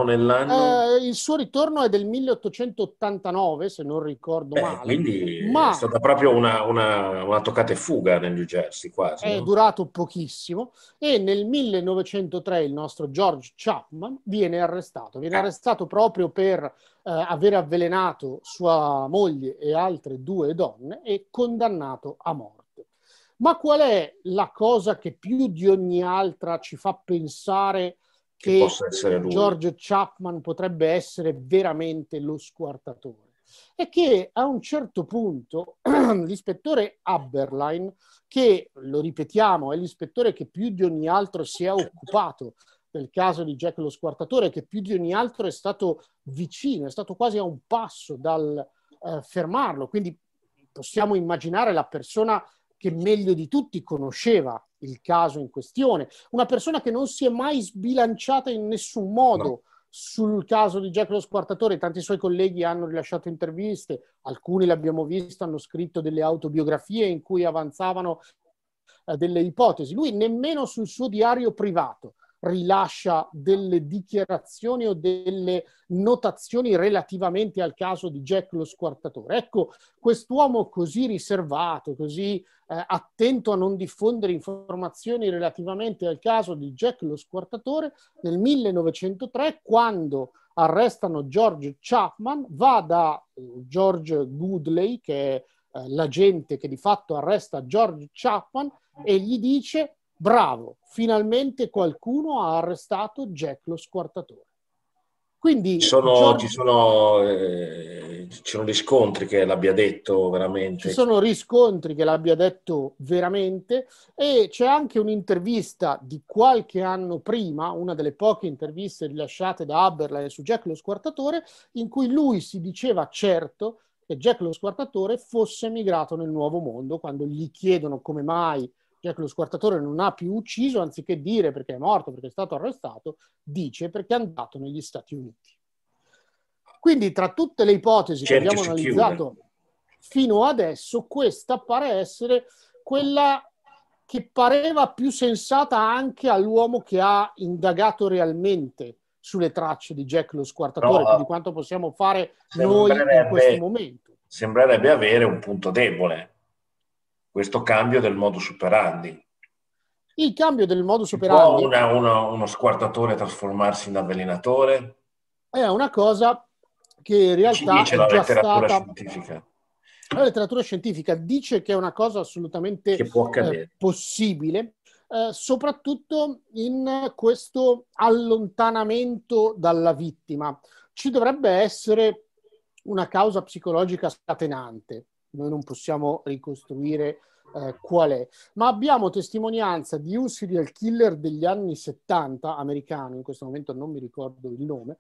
nell'anno? Il suo ritorno è del 1889, se non ricordo male. Quindi è stata proprio una toccata e fuga nel New Jersey, quasi. È durato pochissimo, e nel 1903 il nostro George Chapman viene arrestato. Viene arrestato proprio per aver avvelenato sua moglie e altre due donne, e condannato a morte. Ma qual è la cosa che più di ogni altra ci fa pensare che George Chapman potrebbe essere veramente lo squartatore? È che a un certo punto l'ispettore Aberline, che, lo ripetiamo, è l'ispettore che più di ogni altro si è occupato del caso di Jack lo squartatore, che più di ogni altro è stato vicino, è stato quasi a un passo dal fermarlo, quindi possiamo immaginare la persona che meglio di tutti conosceva il caso in questione, una persona che non si è mai sbilanciata in nessun modo Sul caso di Jack lo squartatore tanti suoi colleghi hanno rilasciato interviste, alcuni l'abbiamo visto, hanno scritto delle autobiografie in cui avanzavano delle ipotesi. Lui nemmeno sul suo diario privato rilascia delle dichiarazioni o delle notazioni relativamente al caso di Jack lo squartatore. Ecco, quest'uomo così riservato, così attento a non diffondere informazioni relativamente al caso di Jack lo squartatore, nel 1903, quando arrestano George Chapman, va da George Goodley, che è l'agente che di fatto arresta George Chapman, e gli dice: bravo, finalmente qualcuno ha arrestato Jack lo squartatore. Quindi ci sono riscontri che l'abbia detto veramente. Ci sono riscontri che l'abbia detto veramente, e c'è anche un'intervista di qualche anno prima, una delle poche interviste rilasciate da Aberline su Jack lo squartatore, in cui lui si diceva certo che Jack lo squartatore fosse emigrato nel Nuovo Mondo. Quando gli chiedono come mai Jack lo squartatore non ha più ucciso, anziché dire perché è morto, perché è stato arrestato, dice perché è andato negli Stati Uniti. Quindi tra tutte le ipotesi che abbiamo analizzato fino adesso, questa pare essere quella che pareva più sensata anche all'uomo che ha indagato realmente sulle tracce di Jack lo squartatore, più di quanto possiamo fare noi in questo momento. Sembrerebbe avere un punto debole, questo cambio del modus operandi. Il cambio del modus operandi. Uno squartatore trasformarsi in avvelenatore? È una cosa che in realtà dice la letteratura scientifica. La letteratura scientifica dice che è una cosa assolutamente possibile, soprattutto in questo allontanamento dalla vittima. Ci dovrebbe essere una causa psicologica scatenante. Noi non possiamo ricostruire qual è, ma abbiamo testimonianza di un serial killer degli anni 70, americano, in questo momento non mi ricordo il nome,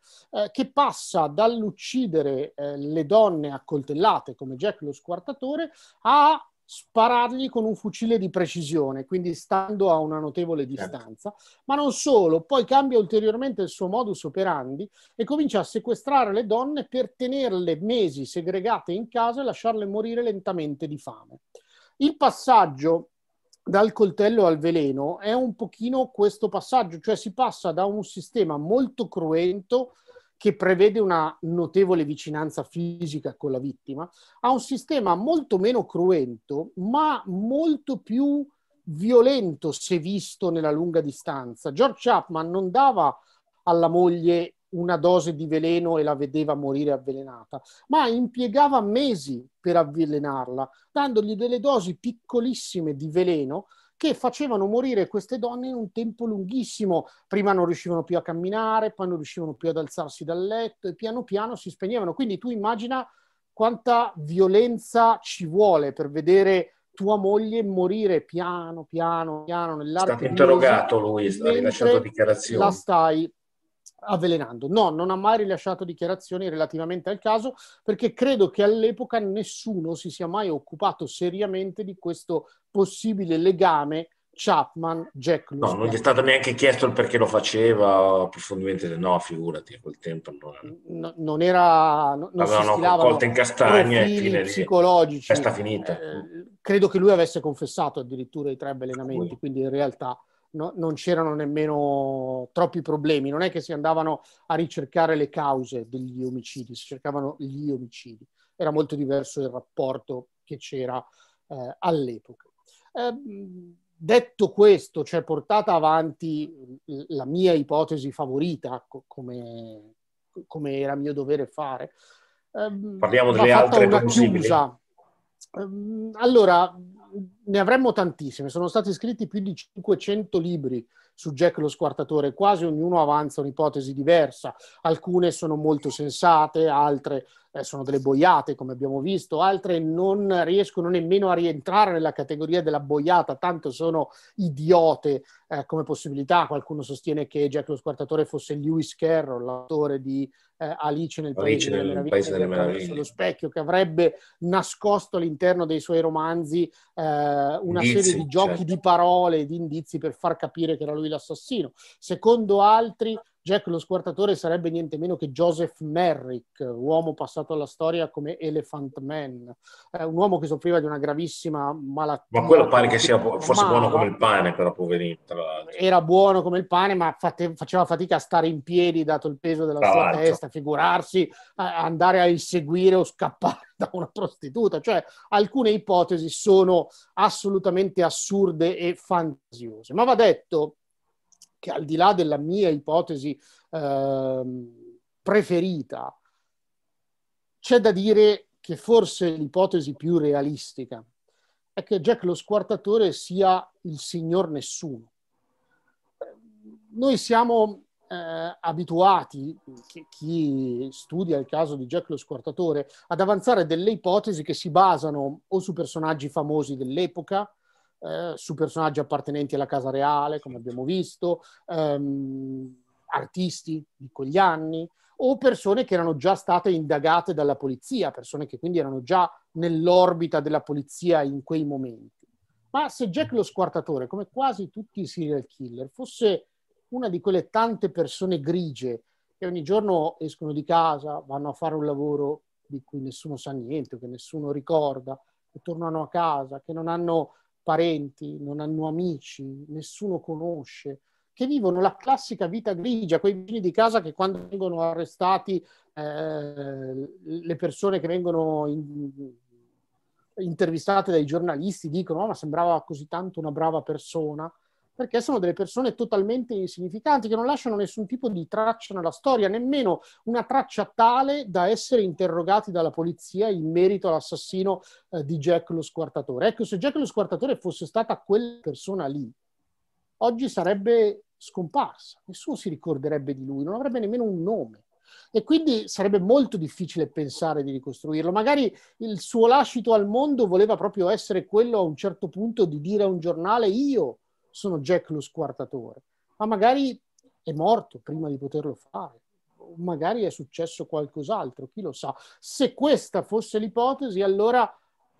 che passa dall'uccidere le donne accoltellate come Jack lo squartatore a sparargli con un fucile di precisione, quindi stando a una notevole distanza. Ma non solo, poi cambia ulteriormente il suo modus operandi e comincia a sequestrare le donne per tenerle mesi segregate in casa e lasciarle morire lentamente di fame. Il passaggio dal coltello al veleno è un pochino questo passaggio, cioè si passa da un sistema molto cruento che prevede una notevole vicinanza fisica con la vittima, ha un sistema molto meno cruento, ma molto più violento se visto nella lunga distanza. George Chapman non dava alla moglie una dose di veleno e la vedeva morire avvelenata, ma impiegava mesi per avvelenarla, dandogli delle dosi piccolissime di veleno che facevano morire queste donne in un tempo lunghissimo. Prima non riuscivano più a camminare, poi non riuscivano più ad alzarsi dal letto e piano piano si spegnevano. Quindi tu immagina quanta violenza ci vuole per vedere tua moglie morire piano piano piano nell'arco di mesi. È stato interrogato lui, ha rilasciato dichiarazioni. La stai avvelenando. No, non ha mai rilasciato dichiarazioni relativamente al caso, perché credo che all'epoca nessuno si sia mai occupato seriamente di questo possibile legame Chapman-Jack lo squartatore. No, non gli è stato neanche chiesto il perché lo faceva, profondamente no, figurati, a quel tempo non si stilavano profili psicologici. Festa finita. Credo che lui avesse confessato addirittura i 3 avvelenamenti, quindi in realtà no, non c'erano nemmeno troppi problemi, non è che si andavano a ricercare le cause degli omicidi, si cercavano gli omicidi. Era molto diverso il rapporto che c'era all'epoca. Detto questo, cioè portata avanti la mia ipotesi favorita, come era mio dovere fare, parliamo delle altre possibili. Allora, ne avremmo tantissime, sono stati scritti più di 500 libri su Jack lo squartatore, quasi ognuno avanza un'ipotesi diversa, alcune sono molto sensate, altre sono delle boiate come abbiamo visto, altre non riescono nemmeno a rientrare nella categoria della boiata, tanto sono idiote come possibilità. Qualcuno sostiene che Jack lo squartatore fosse Lewis Carroll, l'autore di Alice nel Paese delle Meraviglie, lo specchio, che avrebbe nascosto all'interno dei suoi romanzi una serie di giochi di parole, di indizi per far capire che era lui l'assassino. Secondo altri Jack lo squartatore sarebbe niente meno che Joseph Merrick, uomo passato alla storia come Elephant Man, un uomo che soffriva di una gravissima malattia. Ma quello pare che sia fosse buono come il pane, però poverino. Era buono come il pane, ma faceva fatica a stare in piedi dato il peso della sua testa, figurarsi andare a inseguire o scappare da una prostituta. Cioè, alcune ipotesi sono assolutamente assurde e fantasiose. Ma va detto che al di là della mia ipotesi preferita, c'è da dire che forse l'ipotesi più realistica è che Jack lo squartatore sia il signor nessuno. Noi siamo abituati, chi studia il caso di Jack lo squartatore, ad avanzare delle ipotesi che si basano o su personaggi famosi dell'epoca, su personaggi appartenenti alla casa reale, come abbiamo visto, artisti di quegli anni, o persone che erano già state indagate dalla polizia, persone che quindi erano già nell'orbita della polizia in quei momenti. Ma se Jack lo squartatore, come quasi tutti i serial killer, fosse una di quelle tante persone grigie che ogni giorno escono di casa, vanno a fare un lavoro di cui nessuno sa niente, che nessuno ricorda, che tornano a casa, che non hanno parenti, non hanno amici, nessuno conosce, che vivono la classica vita grigia, quei vicini di casa che quando vengono arrestati, le persone che vengono intervistate dai giornalisti dicono: "Oh, ma sembrava così tanto una brava persona", perché sono delle persone totalmente insignificanti che non lasciano nessun tipo di traccia nella storia, nemmeno una traccia tale da essere interrogati dalla polizia in merito all'assassino di Jack lo squartatore. Ecco, se Jack lo squartatore fosse stata quella persona lì, oggi sarebbe scomparsa, nessuno si ricorderebbe di lui, non avrebbe nemmeno un nome. E quindi sarebbe molto difficile pensare di ricostruirlo. Magari il suo lascito al mondo voleva proprio essere quello, a un certo punto, di dire a un giornale: "Io sono Jack lo squartatore", ma magari è morto prima di poterlo fare, o magari è successo qualcos'altro, chi lo sa. Se questa fosse l'ipotesi, allora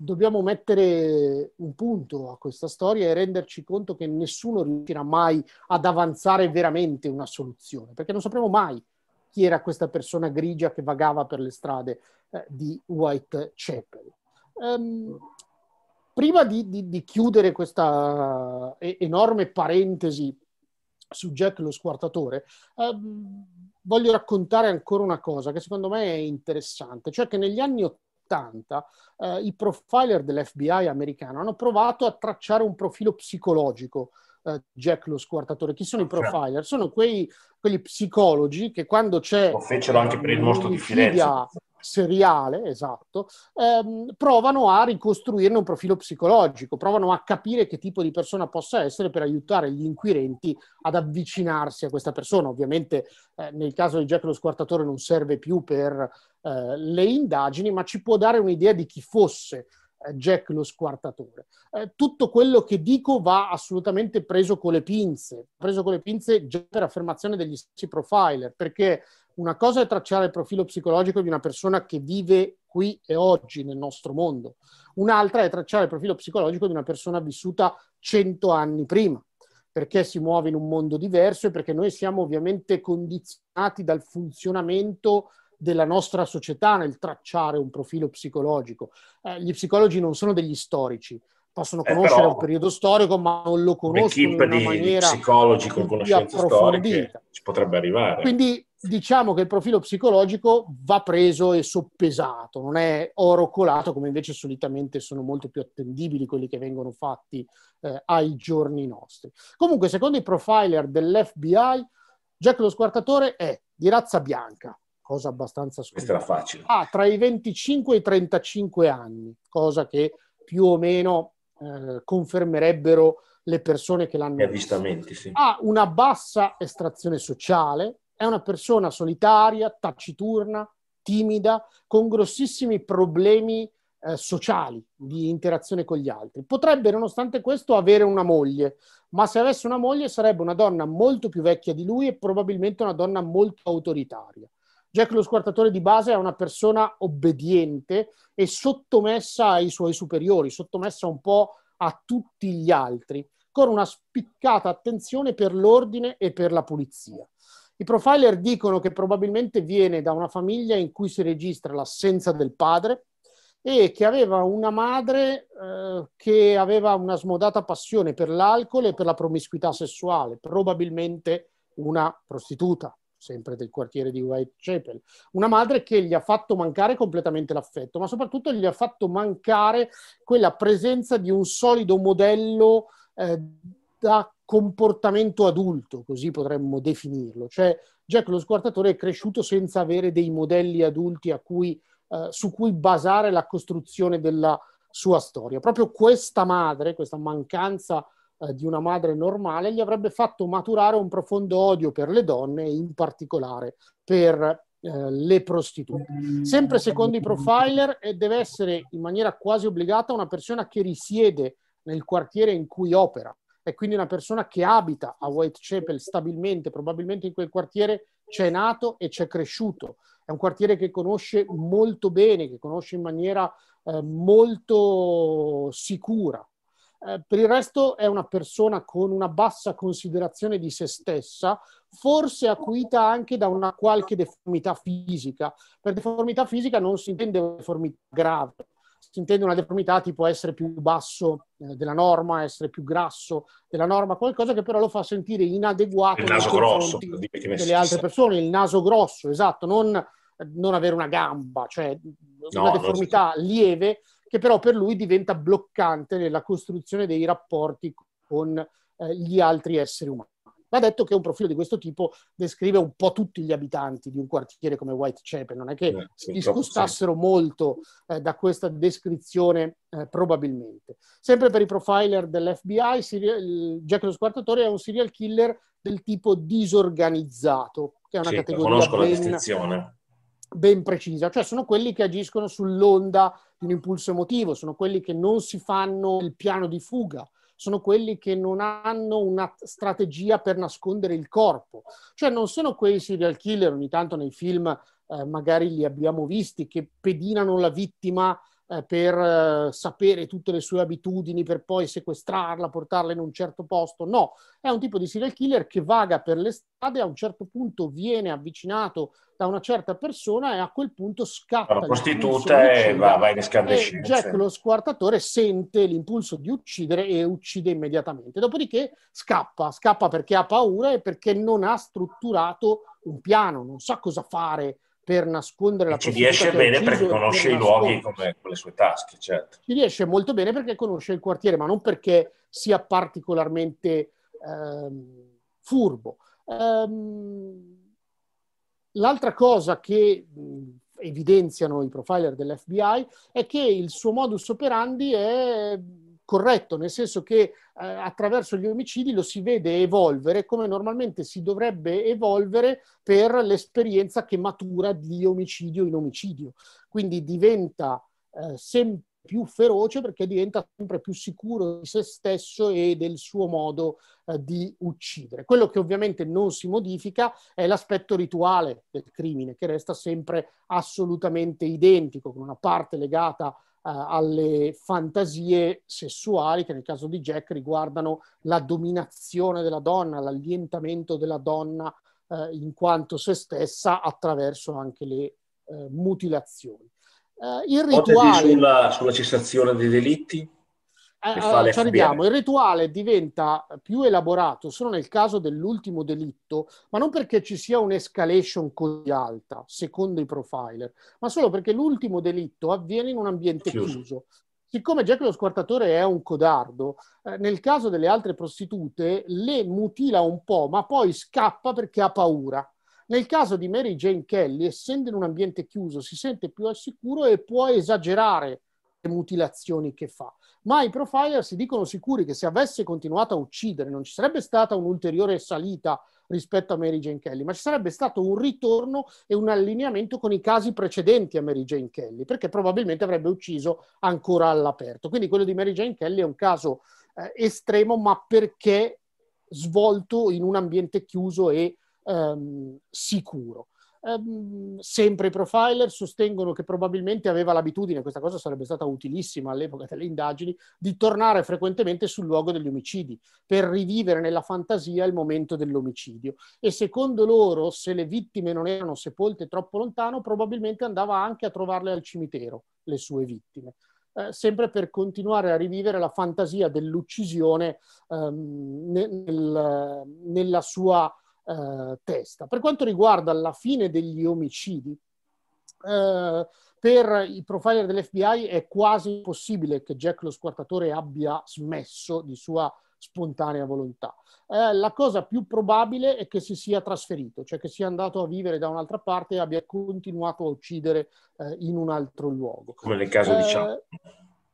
dobbiamo mettere un punto a questa storia e renderci conto che nessuno riuscirà mai ad avanzare veramente una soluzione, perché non sapremo mai chi era questa persona grigia che vagava per le strade di Whitechapel. Prima di chiudere questa enorme parentesi su Jack lo squartatore, voglio raccontare ancora una cosa che secondo me è interessante, cioè che negli anni '80 i profiler dell'FBI americano hanno provato a tracciare un profilo psicologico Jack lo squartatore. Chi sono i profiler? Sono quegli psicologi che quando c'è... Lo fecero anche per il mostro di Firenze. Seriale, esatto, provano a ricostruirne un profilo psicologico, provano a capire che tipo di persona possa essere per aiutare gli inquirenti ad avvicinarsi a questa persona. Ovviamente nel caso di Jack lo squartatore non serve più per le indagini, ma ci può dare un'idea di chi fosse Jack lo squartatore. Tutto quello che dico va assolutamente preso con le pinze già per affermazione degli stessi profiler, perché una cosa è tracciare il profilo psicologico di una persona che vive qui e oggi nel nostro mondo, un'altra è tracciare il profilo psicologico di una persona vissuta 100 anni prima, perché si muove in un mondo diverso e perché noi siamo ovviamente condizionati dal funzionamento della nostra società nel tracciare un profilo psicologico. Gli psicologi non sono degli storici, possono conoscere un periodo storico, ma non lo conoscono in una maniera psicologi con conoscenze storiche ci potrebbe arrivare. Quindi diciamo che il profilo psicologico va preso e soppesato, non è oro colato come invece solitamente sono molto più attendibili quelli che vengono fatti ai giorni nostri. Comunque, secondo i profiler dell'FBI, Jack lo squartatore è di razza bianca, cosa abbastanza scontata. Questa era facile. Tra i 25 e i 35 anni, cosa che più o meno confermerebbero le persone che l'hanno avvistamenti, sì. Ha una bassa estrazione sociale, è una persona solitaria, taciturna, timida, con grossissimi problemi sociali di interazione con gli altri. Potrebbe, nonostante questo, avere una moglie, ma se avesse una moglie sarebbe una donna molto più vecchia di lui e probabilmente una donna molto autoritaria. Jack lo squartatore di base è una persona obbediente e sottomessa ai suoi superiori, sottomessa un po' a tutti gli altri, con una spiccata attenzione per l'ordine e per la pulizia. I profiler dicono che probabilmente viene da una famiglia in cui si registra l'assenza del padre e che aveva una madre che aveva una smodata passione per l'alcol e per la promiscuità sessuale, probabilmente una prostituta, sempre del quartiere di Whitechapel, una madre che gli ha fatto mancare completamente l'affetto, ma soprattutto gli ha fatto mancare quella presenza di un solido modello da comportamento adulto, così potremmo definirlo. Cioè Jack lo squartatore è cresciuto senza avere dei modelli adulti su cui basare la costruzione della sua storia. Proprio questa madre, questa mancanza di una madre normale, gli avrebbe fatto maturare un profondo odio per le donne e in particolare per le prostitute. Sempre secondo i profiler, deve essere in maniera quasi obbligata una persona che risiede nel quartiere in cui opera, e quindi una persona che abita a Whitechapel stabilmente, probabilmente in quel quartiere c'è nato e c'è cresciuto. È un quartiere che conosce molto bene, che conosce in maniera molto sicura. Per il resto è una persona con una bassa considerazione di se stessa, forse acuita anche da una qualche deformità fisica. Per deformità fisica non si intende una deformità grave, si intende una deformità tipo essere più basso della norma, essere più grasso della norma, qualcosa che però lo fa sentire inadeguato nei confronti delle altre persone. Il naso grosso, esatto, non avere una gamba, cioè una deformità lieve, che però per lui diventa bloccante nella costruzione dei rapporti con gli altri esseri umani. Va detto che un profilo di questo tipo descrive un po' tutti gli abitanti di un quartiere come Whitechapel, non è che si disgustassero molto da questa descrizione probabilmente. Sempre per i profiler dell'FBI, Jack lo squartatore è un serial killer del tipo disorganizzato, che è una categoria ben precisa, cioè sono quelli che agiscono sull'onda di un impulso emotivo, sono quelli che non si fanno il piano di fuga, sono quelli che non hanno una strategia per nascondere il corpo, cioè non sono quei serial killer, ogni tanto nei film magari li abbiamo visti, che pedinano la vittima per sapere tutte le sue abitudini, per poi sequestrarla, portarla in un certo posto. No, è un tipo di serial killer che vaga per le strade, a un certo punto viene avvicinato da una certa persona e a quel punto scatta la prostituta e va in escandescenza. Jack lo squartatore sente l'impulso di uccidere e uccide immediatamente. Dopodiché scappa perché ha paura e perché non ha strutturato un piano, non sa cosa fare per nascondere la prostituta. Ci riesce bene perché conosce i luoghi con le sue tasche, certo. Ci riesce molto bene perché conosce il quartiere, ma non perché sia particolarmente furbo. L'altra cosa che evidenziano i profiler dell'FBI è che il suo modus operandi è corretto, nel senso che attraverso gli omicidi lo si vede evolvere come normalmente si dovrebbe evolvere per l'esperienza che matura di omicidio in omicidio. Quindi diventa sempre più feroce perché diventa sempre più sicuro di se stesso e del suo modo di uccidere. Quello che ovviamente non si modifica è l'aspetto rituale del crimine, che resta sempre assolutamente identico, con una parte legata alle fantasie sessuali, che nel caso di Jack riguardano la dominazione della donna, l'allientamento della donna in quanto se stessa, attraverso anche le mutilazioni. Il rituale sulla cessazione dei delitti ci arriviamo. Il rituale diventa più elaborato solo nel caso dell'ultimo delitto, ma non perché ci sia un'escalation così alta, secondo i profiler, ma solo perché l'ultimo delitto avviene in un ambiente chiuso. Siccome Jack lo squartatore è un codardo, nel caso delle altre prostitute le mutila un po', ma poi scappa perché ha paura. Nel caso di Mary Jane Kelly, essendo in un ambiente chiuso, si sente più al sicuro e può esagerare le mutilazioni che fa. Ma i profiler si dicono sicuri che se avesse continuato a uccidere non ci sarebbe stata un'ulteriore salita rispetto a Mary Jane Kelly, ma ci sarebbe stato un ritorno e un allineamento con i casi precedenti a Mary Jane Kelly, perché probabilmente avrebbe ucciso ancora all'aperto. Quindi quello di Mary Jane Kelly è un caso estremo, ma perché svolto in un ambiente chiuso e sicuro. Sempre i profiler sostengono che probabilmente aveva l'abitudine, questa cosa sarebbe stata utilissima all'epoca delle indagini, di tornare frequentemente sul luogo degli omicidi per rivivere nella fantasia il momento dell'omicidio, e secondo loro, se le vittime non erano sepolte troppo lontano, probabilmente andava anche a trovarle al cimitero, le sue vittime, sempre per continuare a rivivere la fantasia dell'uccisione nella sua testa. Per quanto riguarda la fine degli omicidi, per i profiler dell'FBI è quasi impossibile che Jack lo squartatore abbia smesso di sua spontanea volontà. La cosa più probabile è che si sia trasferito, cioè che sia andato a vivere da un'altra parte e abbia continuato a uccidere in un altro luogo. Come nel caso di Chapman.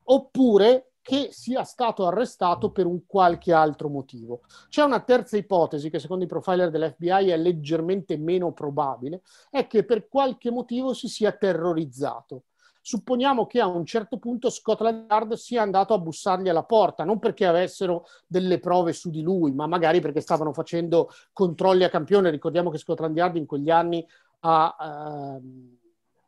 Oppure che sia stato arrestato per un qualche altro motivo. C'è una terza ipotesi, che secondo i profiler dell'FBI è leggermente meno probabile, è che per qualche motivo si sia terrorizzato. Supponiamo che a un certo punto Scotland Yard sia andato a bussargli alla porta, non perché avessero delle prove su di lui, ma magari perché stavano facendo controlli a campione. Ricordiamo che Scotland Yard in quegli anni ha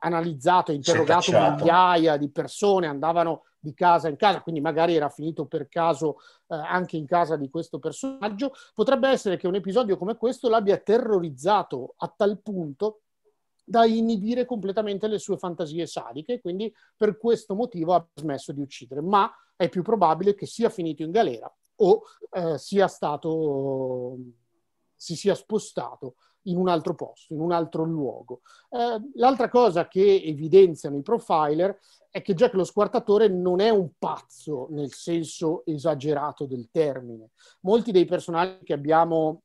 analizzato e interrogato migliaia di persone, andavano di casa in casa, quindi magari era finito per caso anche in casa di questo personaggio. Potrebbe essere che un episodio come questo l'abbia terrorizzato a tal punto da inibire completamente le sue fantasie sadiche, e quindi per questo motivo ha smesso di uccidere, ma è più probabile che sia finito in galera o si sia spostato in un altro posto, in un altro luogo. L'altra cosa che evidenziano i profiler è che Jack lo squartatore non è un pazzo nel senso esagerato del termine. Molti dei personaggi che abbiamo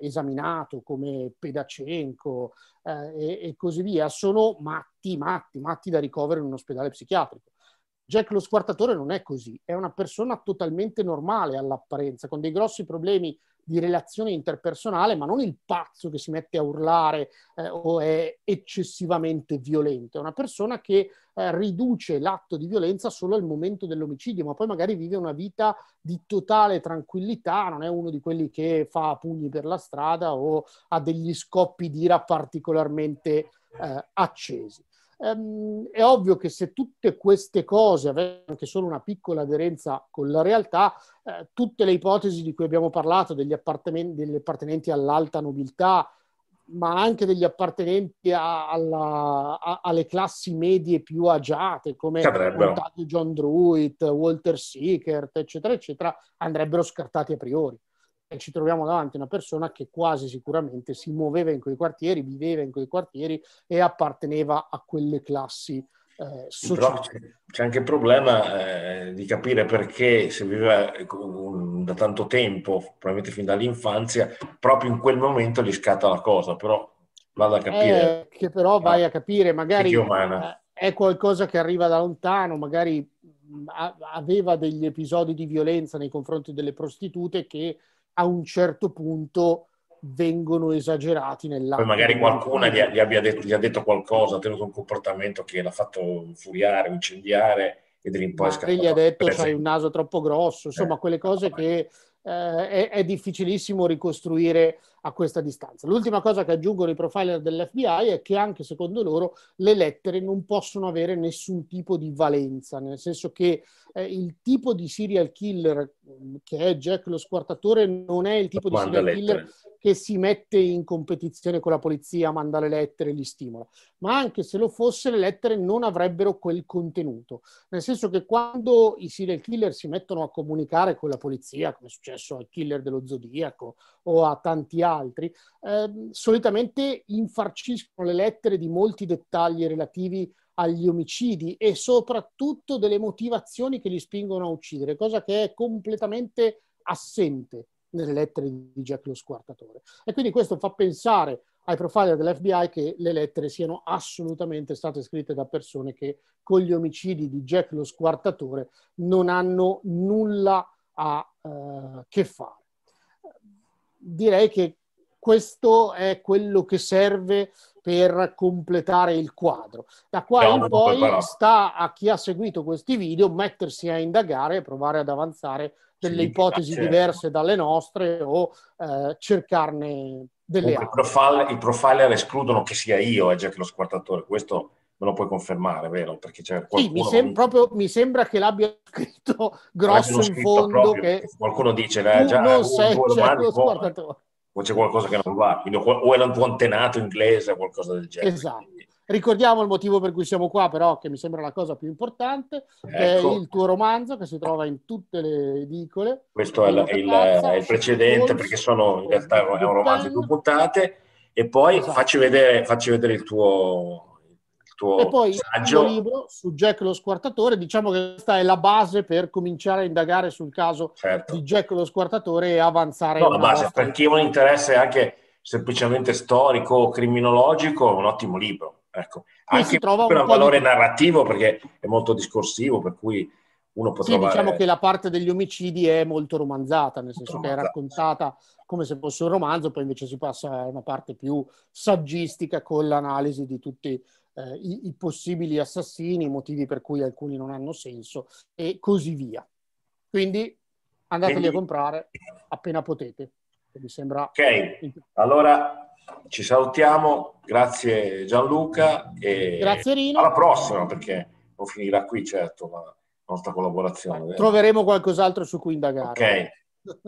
esaminato, come Pedacenco e così via, sono matti da ricovero in un ospedale psichiatrico. Jack lo squartatore non è così, è una persona totalmente normale all'apparenza, con dei grossi problemi di relazione interpersonale, ma non il pazzo che si mette a urlare o è eccessivamente violento. È una persona che riduce l'atto di violenza solo al momento dell'omicidio, ma poi magari vive una vita di totale tranquillità, non è uno di quelli che fa pugni per la strada o ha degli scoppi d'ira particolarmente accesi. È ovvio che se tutte queste cose avessero anche solo una piccola aderenza con la realtà, tutte le ipotesi di cui abbiamo parlato, degli appartenenti all'alta nobiltà, ma anche degli appartenenti alle classi medie più agiate, come John Druitt, Walter Sickert, eccetera, eccetera, andrebbero scartati a priori. Ci troviamo davanti a una persona che quasi sicuramente si muoveva in quei quartieri, viveva in quei quartieri e apparteneva a quelle classi sociali. Però c'è anche il problema di capire perché, se viveva da tanto tempo, probabilmente fin dall'infanzia, proprio in quel momento gli scatta la cosa, però vado a capire. Che però vai a capire, magari è qualcosa che arriva da lontano, magari aveva degli episodi di violenza nei confronti delle prostitute che a un certo punto vengono esagerati nell'atto. Poi magari qualcuna gli ha detto qualcosa, ha tenuto un comportamento che l'ha fatto furiare, incendiare, e da lì in poi scappare. Gli ha detto c'hai un naso troppo grosso, insomma quelle cose che è difficilissimo ricostruire a questa distanza. L'ultima cosa che aggiungono i profiler dell'FBI è che anche secondo loro le lettere non possono avere nessun tipo di valenza, nel senso che il tipo di serial killer che è Jack lo squartatore non è il tipo di serial killer che si mette in competizione con la polizia, manda le lettere, li stimola, ma anche se lo fosse le lettere non avrebbero quel contenuto, nel senso che quando i serial killer si mettono a comunicare con la polizia, come è successo al killer dello Zodiaco o a tanti altri, solitamente infarciscono le lettere di molti dettagli relativi agli omicidi e soprattutto delle motivazioni che li spingono a uccidere, cosa che è completamente assente nelle lettere di Jack lo squartatore. E quindi questo fa pensare ai profiler dell'FBI che le lettere siano assolutamente state scritte da persone che con gli omicidi di Jack lo squartatore non hanno nulla a che fare. Direi che questo è quello che serve per completare il quadro. Da qua in poi sta a chi ha seguito questi video mettersi a indagare e provare ad avanzare delle ipotesi diverse dalle nostre o cercarne delle altre. I profiler escludono che sia io, Jack lo squartatore, questo me lo puoi confermare, vero? Perché c'è qualcuno... Sì, mi sembra che l'abbia scritto grosso in fondo proprio, che... Qualcuno dice, già, non sei Jack lo squartatore. O c'è qualcosa che non va, quindi, o era un tuo antenato inglese o qualcosa del genere. Esatto. Quindi... Ricordiamo il motivo per cui siamo qua, però, che mi sembra la cosa più importante, ecco. È il tuo romanzo che si trova in tutte le edicole. Questo è il precedente, perché sono in realtà è un romanzo di 2 puntate, e poi esatto. facci vedere il tuo e poi saggio. Il tuo libro su Jack lo squartatore, diciamo che questa è la base per cominciare a indagare sul caso certo. di Jack lo squartatore e avanzare. No, la base, per chi ha un interesse anche semplicemente storico o criminologico, è un ottimo libro. Ecco, anche per un valore narrativo, perché è molto discorsivo, per cui uno può trovare... diciamo che la parte degli omicidi è molto romanzata, nel senso che è raccontata come se fosse un romanzo, poi invece si passa a una parte più saggistica con l'analisi di tutti i possibili assassini, i motivi per cui alcuni non hanno senso e così via. Quindi andateli a comprare appena potete, che mi sembra... Ok, allora... Ci salutiamo, grazie Gianluca e grazie Rino. Alla prossima, perché non finirà qui certo la nostra collaborazione. Troveremo qualcos'altro su cui indagare. Ok.